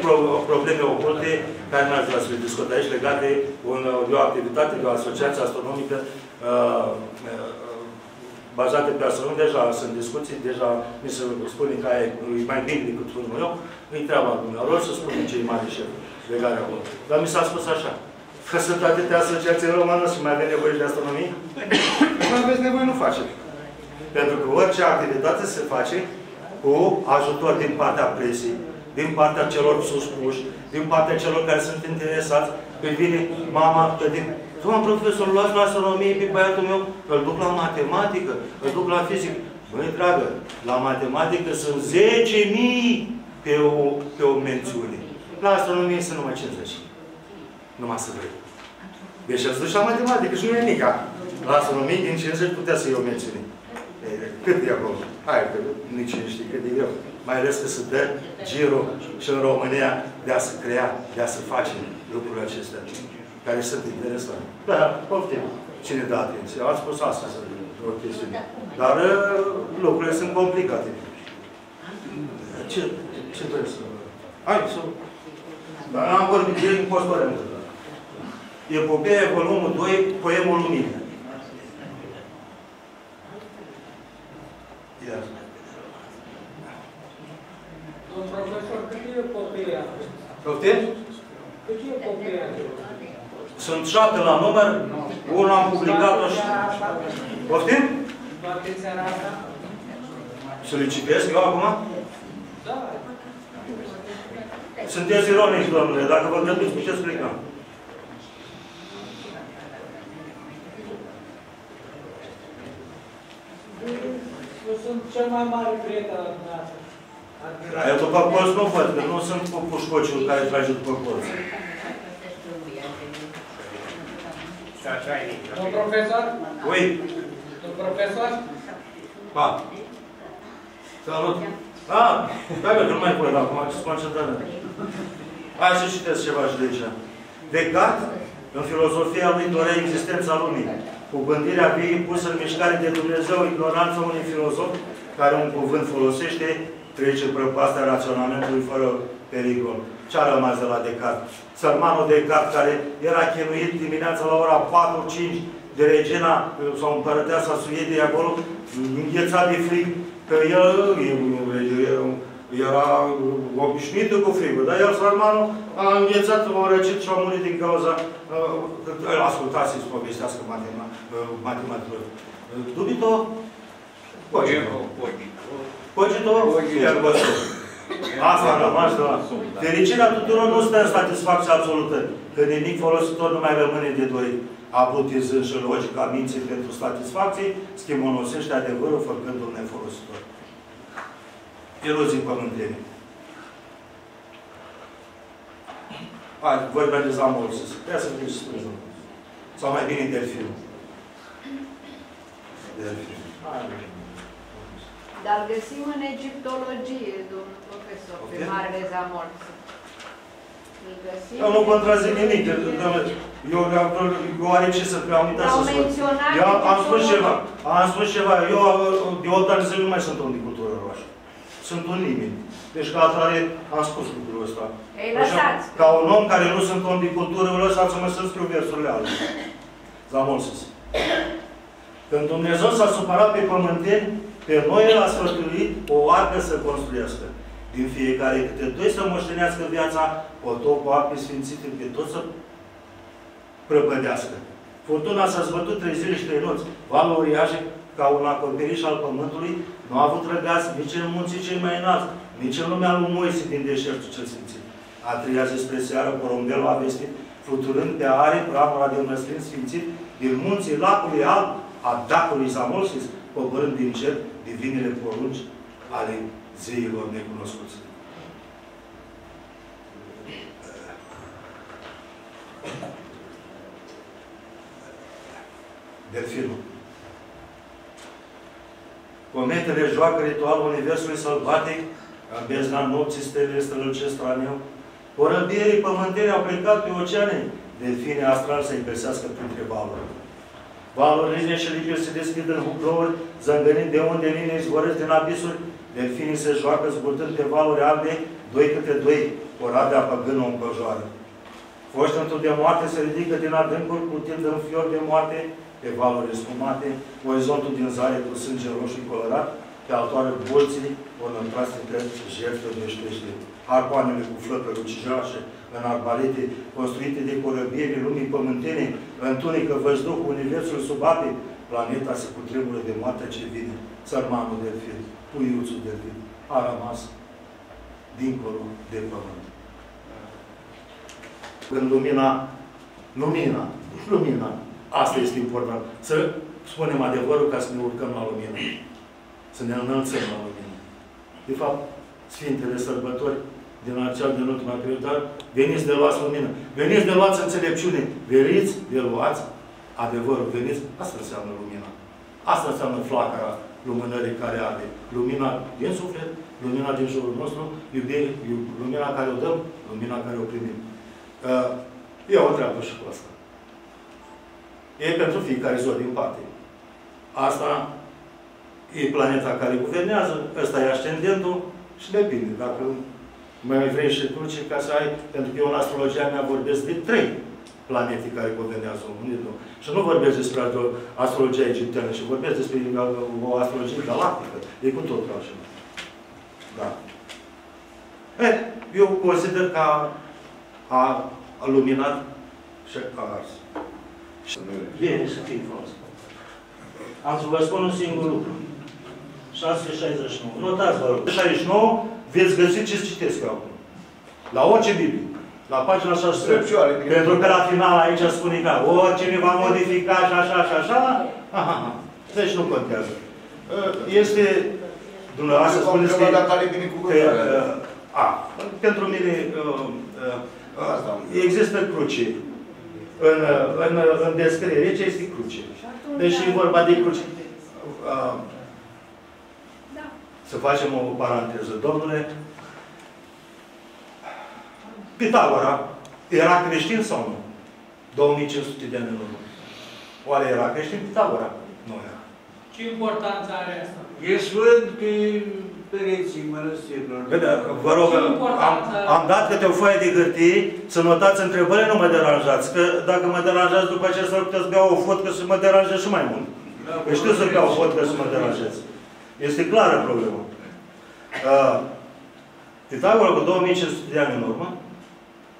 probleme oculte care n-aș vrea să le discut aici, legate de o activitate, de o asociație astronomică bazate pe astronomie. Deja sunt discuții, deja mi se spune că aia e mai bine decât unul eu. Nu-i treaba dumneavoastră să spune ce e mare șef legare acolo. Dar mi s-a spus așa, că sunt atâtea asociații în România și mai avem nevoie de astronomie? Nu aveți nevoie, nu facem. Pentru că orice activitate se face cu ajutor din partea presii, din partea celor suspuși, din partea celor care sunt interesați. Când vine mama, că din... Domnul profesor, luați la astronomie pe băiatul meu, îl duc la matematică, îl duc la fizică. Băi, dragă, la matematică sunt 10.000 pe o mențiune. La astronomie sunt numai 50. Numai să vrei. Deci ați dus la matematică și nu e nica. La astronomie, din 50 putea să iei o mențiune. Cât e acolo? Hai, că nici nu știi cât e greu. Mai ales că se dă girul și în România de a se crea, de a se face lucrurile acestea, care sunt interesante. Da, poftim. Cine dă atenție? Ați spus asta, să o chestiune. Dar lucrurile sunt complicate. Ce vrei să... Hai, să... Dar am vorbit de impostorent. Epopeia, volumul 2, poemul Lumină. Domnul profesor, cât e epopeia? Poftiți? Cât e epopeia? Sunt 7 la număr, unul am publicat-o și... Poftim? Toate țara asta? Să le citesc eu acum? Da. Sunteți ironici, domnule, dacă vă gândiți, puteți pleca. Eu sunt cel mai mare prieten al dumneavoastră. Eu după colț nu văd, că nu sunt pușcociul care trage după colț. Domn profesor? Ui. Domn profesor? Pa. Salut. A, dacă nu mai pot acum, sunt concentrată. Hai să citesc ceva și de aici. Decat, în filozofia lui dorea existența lumii, cu gândirea viei pusă în mișcare de Dumnezeu, ignoranța unui filozof, care un cuvânt folosește, trece prăpastea raționamentului fără pericol. Ce-a rămas de la Descartes? Sărmanul Descartes, care era chinuit dimineața la ora 4-5 de regina sau împărăteasa Suediei acolo, înghețat de frig, că el era obișnuit cu frigul, dar el, sărmanul, a înghețat, a răcit și a murit din cauza... Ascultați-i să povestească matematicul. Dubito? Cogito. Cogito? Asta a rămas de la... Fericirea tuturor nu stă în satisfacție absolută, că nimic folositor nu mai rămâne de dorit. Abutizând și logica minții pentru satisfacție, schimonosește adevărul făcându-l nefolositor. Erozii pământene. Hai, vorbea de Zamolsis. Ia să fie și spune. Sau mai bine delfin. Delfin. Dar găsim în egiptologie, domnul profesor, pe marele Zamolsis. Eu nu contrazic nimic. Eu are ce să prea am uitat să spun. Eu am spus ceva. Am spus ceva. Eu de 8 ani zile nu mai sunt om de cultură roșie. Sunt un nimeni. Deci ca atare am spus lucrul ăsta. Ei, lăsați! Ca un om care nu sunt om de cultură, lăsați-mă să scriu versurile alea. Zamolsis. Când Dumnezeu s-a supărat pe pământeni, pe noi El a sfătuit o arcă să construiască. Din fiecare câte doi să moștenească viața, potop cu ape sfințite, pe tot să prăpădească. Furtuna s-a zbătut 3 zile și 3 nopți. Valul uriașe, ca un acoperiș al pământului, nu a avut răgați nici în munții cei mai înalți, nici în lumea lui Moise din deșertul cel sfințit. A treia zi spre seară, porumbelul a vestit, fluturând pe are praful de măslin sfințit, din munții lacului alb, a dacului Zamolsis, coborând din cer divinile porunci ale zeilor necunoscuți. Delfinul. Cometele joacă ritualul universului sălbatic, în bezna nopții stelele strălucesc straniu. Corăbierii pământeni au plecat pe oceane, delfinii astral să-i persească printre valuri. Valurile și lipiuri se deschid în huclouri, zângănind de unde linii izvorăți din abisuri. Delfinii se joacă zburtând pe valuri albe, 2 câte 2, coradea păgână o împăjoară. Foștentul de moarte se ridică din adâncuri, cutind în fior de moarte, pe valuri spumate, orizontul din zare cu sânge roșu și colorat, pe altoare bolții, vor întrați între jertfele meștește. Arcoanele cu flăcări ucijașe, în arbalete, construite de corăbierii lumii pământene, întunică văzduhul universul sub ape, planeta se cutremură de moartea ce vine. Țărmanul delfin, puiuțul delfin, a rămas dincolo de pământ. Când lumina, asta este important. Să spunem adevărul ca să ne urcăm la lumină. Să ne înălțăm la lumină. De fapt, Sfintele Sărbători din acel din ultima perioadă, veniți de luați lumină. Veniți de luați înțelepciune. Veniți de luați adevărul. Veniți. Asta înseamnă lumina. Asta înseamnă flacăra lumânării care arde. Lumina din suflet, lumina din jurul nostru, iubire, lumina care o dăm, lumina care o primim. E o treabă și cu asta. E pentru fiecare zor din parte. Asta e planeta care guvernează, ăsta e ascendentul și depinde. Dacă mai vrei și tu, ce ca să ai, pentru că eu în astrologia mea vorbesc de 3 planete care guvernează omul. Și nu vorbesc despre astrologia egipteană, ci vorbesc despre o astrologie galactică. E cu totul așa. Da. Eh, eu consider că a luminat și a ars. Bine să fie frumos. Am să vă spun un singur lucru. 669. Notați, vă rog. 669 veți găsi ce citesc eu acum. La orice Biblie. La pagina 669. Pentru că la final aici spune că oricine va modifica și așa și așa. Deci nu contează. Este, dumneavoastră spuneți că pentru mine există cruce. În descriere, ce este cruce. Deci e vorba de cruce. Să facem o paranteză. Domnule, Pitagora era creștin sau nu? 2500 de ani în urmă. Oare era creștin Pitagora? Nu era. Ce importanță are asta? E sfânt pe pereții mănăstirilor. Vă rog, am dat câte o foaie de hârtie să notați întrebările, nu mă deranjați. Că dacă mă deranjați după aceea s-ar putea să beau o fotcă să mă deranjez și mai mult. Că știu să beau o fotcă să mă deranjez. Este clară problema. Pitagora cu 2500 de ani în urmă,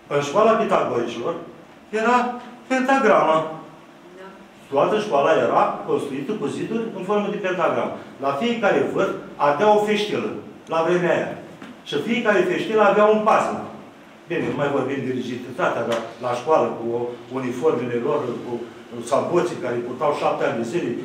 în școala pitagoricilor, era pentagrama. Toată școala era construită cu ziduri în formă de pentagramă. La fiecare vârf avea o feștilă, la vremea aia. Și fiecare feștilă avea un pasnic. Bine, nu mai vorbim de rigiditatea, dar la școală, cu uniformele lor, cu saboții care purtau 7 ani de zile,